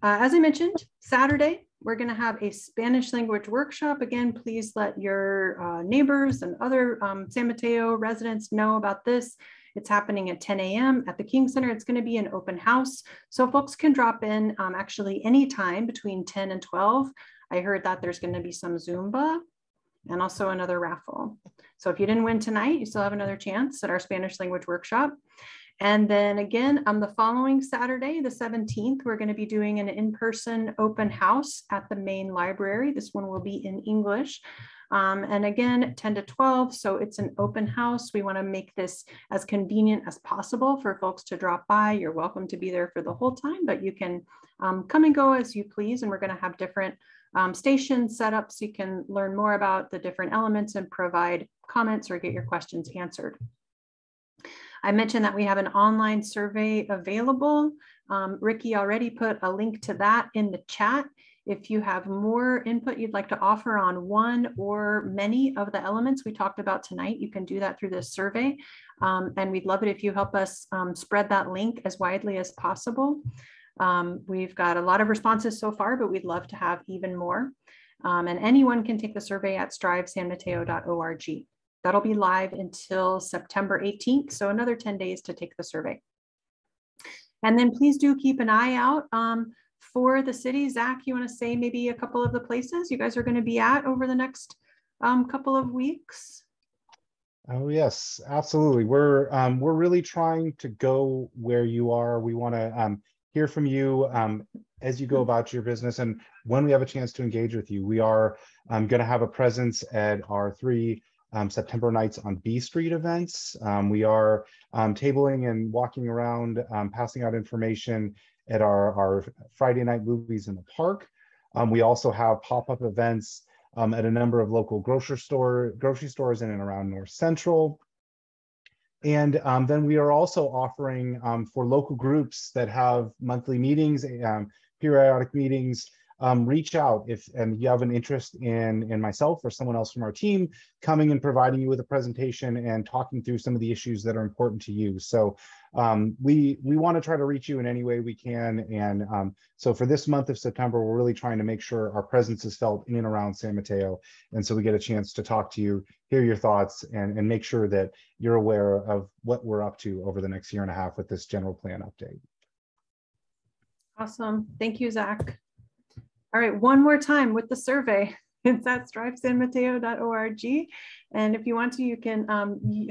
As I mentioned, Saturday, we're going to have a Spanish language workshop. Again, please let your neighbors and other San Mateo residents know about this. It's happening at 10 a.m. at the King Center. It's going to be an open house, so folks can drop in actually any time between 10 and 12. I heard that there's going to be some Zumba and also another raffle. So if you didn't win tonight, you still have another chance at our Spanish language workshop. And then again, on the following Saturday, the 17th, we're going to be doing an in-person open house at the main library. This one will be in English. And again, 10 to 12, so it's an open house. We want to make this as convenient as possible for folks to drop by. You're welcome to be there for the whole time, but you can come and go as you please. And we're going to have different stations set up so you can learn more about the different elements and provide comments or get your questions answered. I mentioned that we have an online survey available. Ricky already put a link to that in the chat. If you have more input you'd like to offer on one or many of the elements we talked about tonight, you can do that through this survey. And we'd love it if you help us spread that link as widely as possible. We've got a lot of responses so far, but we'd love to have even more. And anyone can take the survey at strivesanmateo.org. That'll be live until September 18th, so another 10 days to take the survey. And then please do keep an eye out for the city. Zach, you want to say maybe a couple of the places you guys are going to be at over the next couple of weeks? Oh yes, absolutely. We're really trying to go where you are. We want to hear from you as you go about your business, and when we have a chance to engage with you. We are going to have a presence at our three September nights on B Street events. We are tabling and walking around, passing out information at our Friday night movies in the park. We also have pop-up events at a number of local grocery stores in and around North Central. And then we are also offering for local groups that have monthly meetings, periodic meetings, reach out if you have an interest in myself or someone else from our team coming and providing you with a presentation and talking through some of the issues that are important to you. So we want to try to reach you in any way we can. And so for this month of September, we're really trying to make sure our presence is felt in and around San Mateo. And so we get a chance to talk to you, hear your thoughts, and make sure that you're aware of what we're up to over the next year and a half with this general plan update. Awesome. Thank you, Zach. All right, one more time with the survey. It's at strivesanmateo.org. And if you want to, you can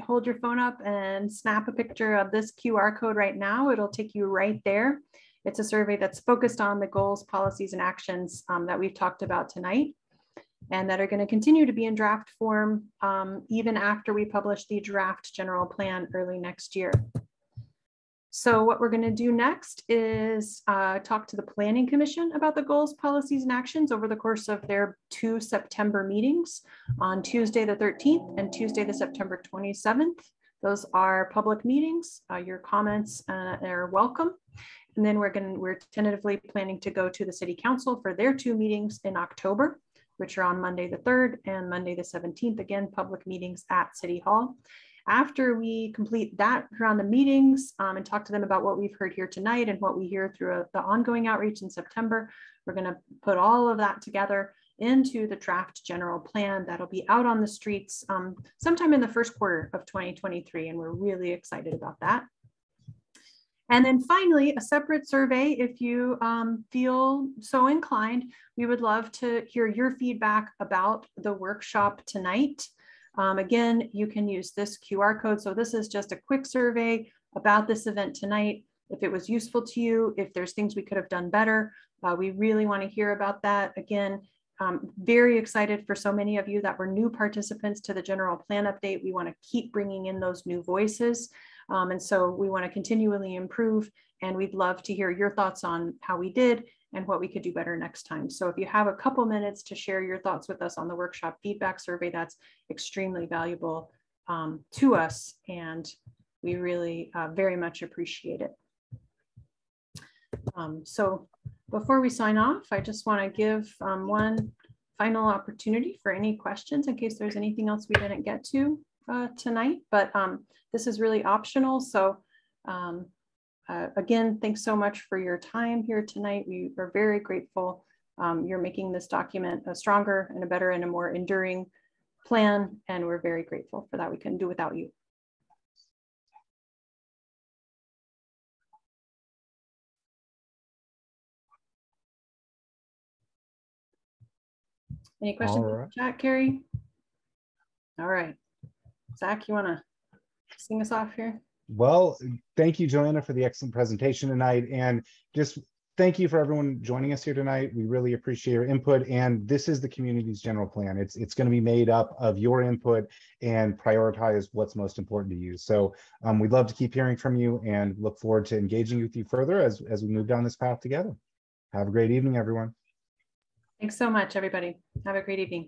hold your phone up and snap a picture of this QR code right now. It'll take you right there. It's a survey that's focused on the goals, policies, and actions that we've talked about tonight. and that are going to continue to be in draft form even after we publish the draft general plan early next year. So what we're going to do next is talk to the Planning Commission about the goals, policies, and actions over the course of their two September meetings on Tuesday the 13th and Tuesday the September 27th. Those are public meetings. Your comments are welcome. And then we're tentatively planning to go to the City Council for their two meetings in October, which are on Monday the 3rd and Monday the 17th. Again, public meetings at City Hall. After we complete that round of meetings and talk to them about what we've heard here tonight and what we hear through the ongoing outreach in September, we're going to put all of that together into the draft general plan that'll be out on the streets sometime in the first quarter of 2023, and we're really excited about that. And then finally, a separate survey, if you feel so inclined. We would love to hear your feedback about the workshop tonight. Again, you can use this QR code. So this is just a quick survey about this event tonight. If it was useful to you, if there's things we could have done better, we really want to hear about that. Again, very excited for so many of you that were new participants to the general plan update. We want to keep bringing in those new voices. And so we want to continually improve, and we'd love to hear your thoughts on how we did and what we could do better next time. So if you have a couple minutes to share your thoughts with us on the workshop feedback survey, that's extremely valuable to us, and we really very much appreciate it. So before we sign off, I just want to give one final opportunity for any questions in case there's anything else we didn't get to tonight, but this is really optional. So again, thanks so much for your time here tonight. We are very grateful. You're making this document a stronger and a better and a more enduring plan, and we're very grateful for that. We couldn't do without you. Any questions in the chat, Carrie? All right. Zach, you want to sing us off here? Well, thank you, Joanna, for the excellent presentation tonight. And just thank you for everyone joining us here tonight. We really appreciate your input. And this is the community's general plan. It's going to be made up of your input and prioritize what's most important to you. So we'd love to keep hearing from you and look forward to engaging with you further as we move down this path together. Have a great evening, everyone. Thanks so much, everybody. Have a great evening.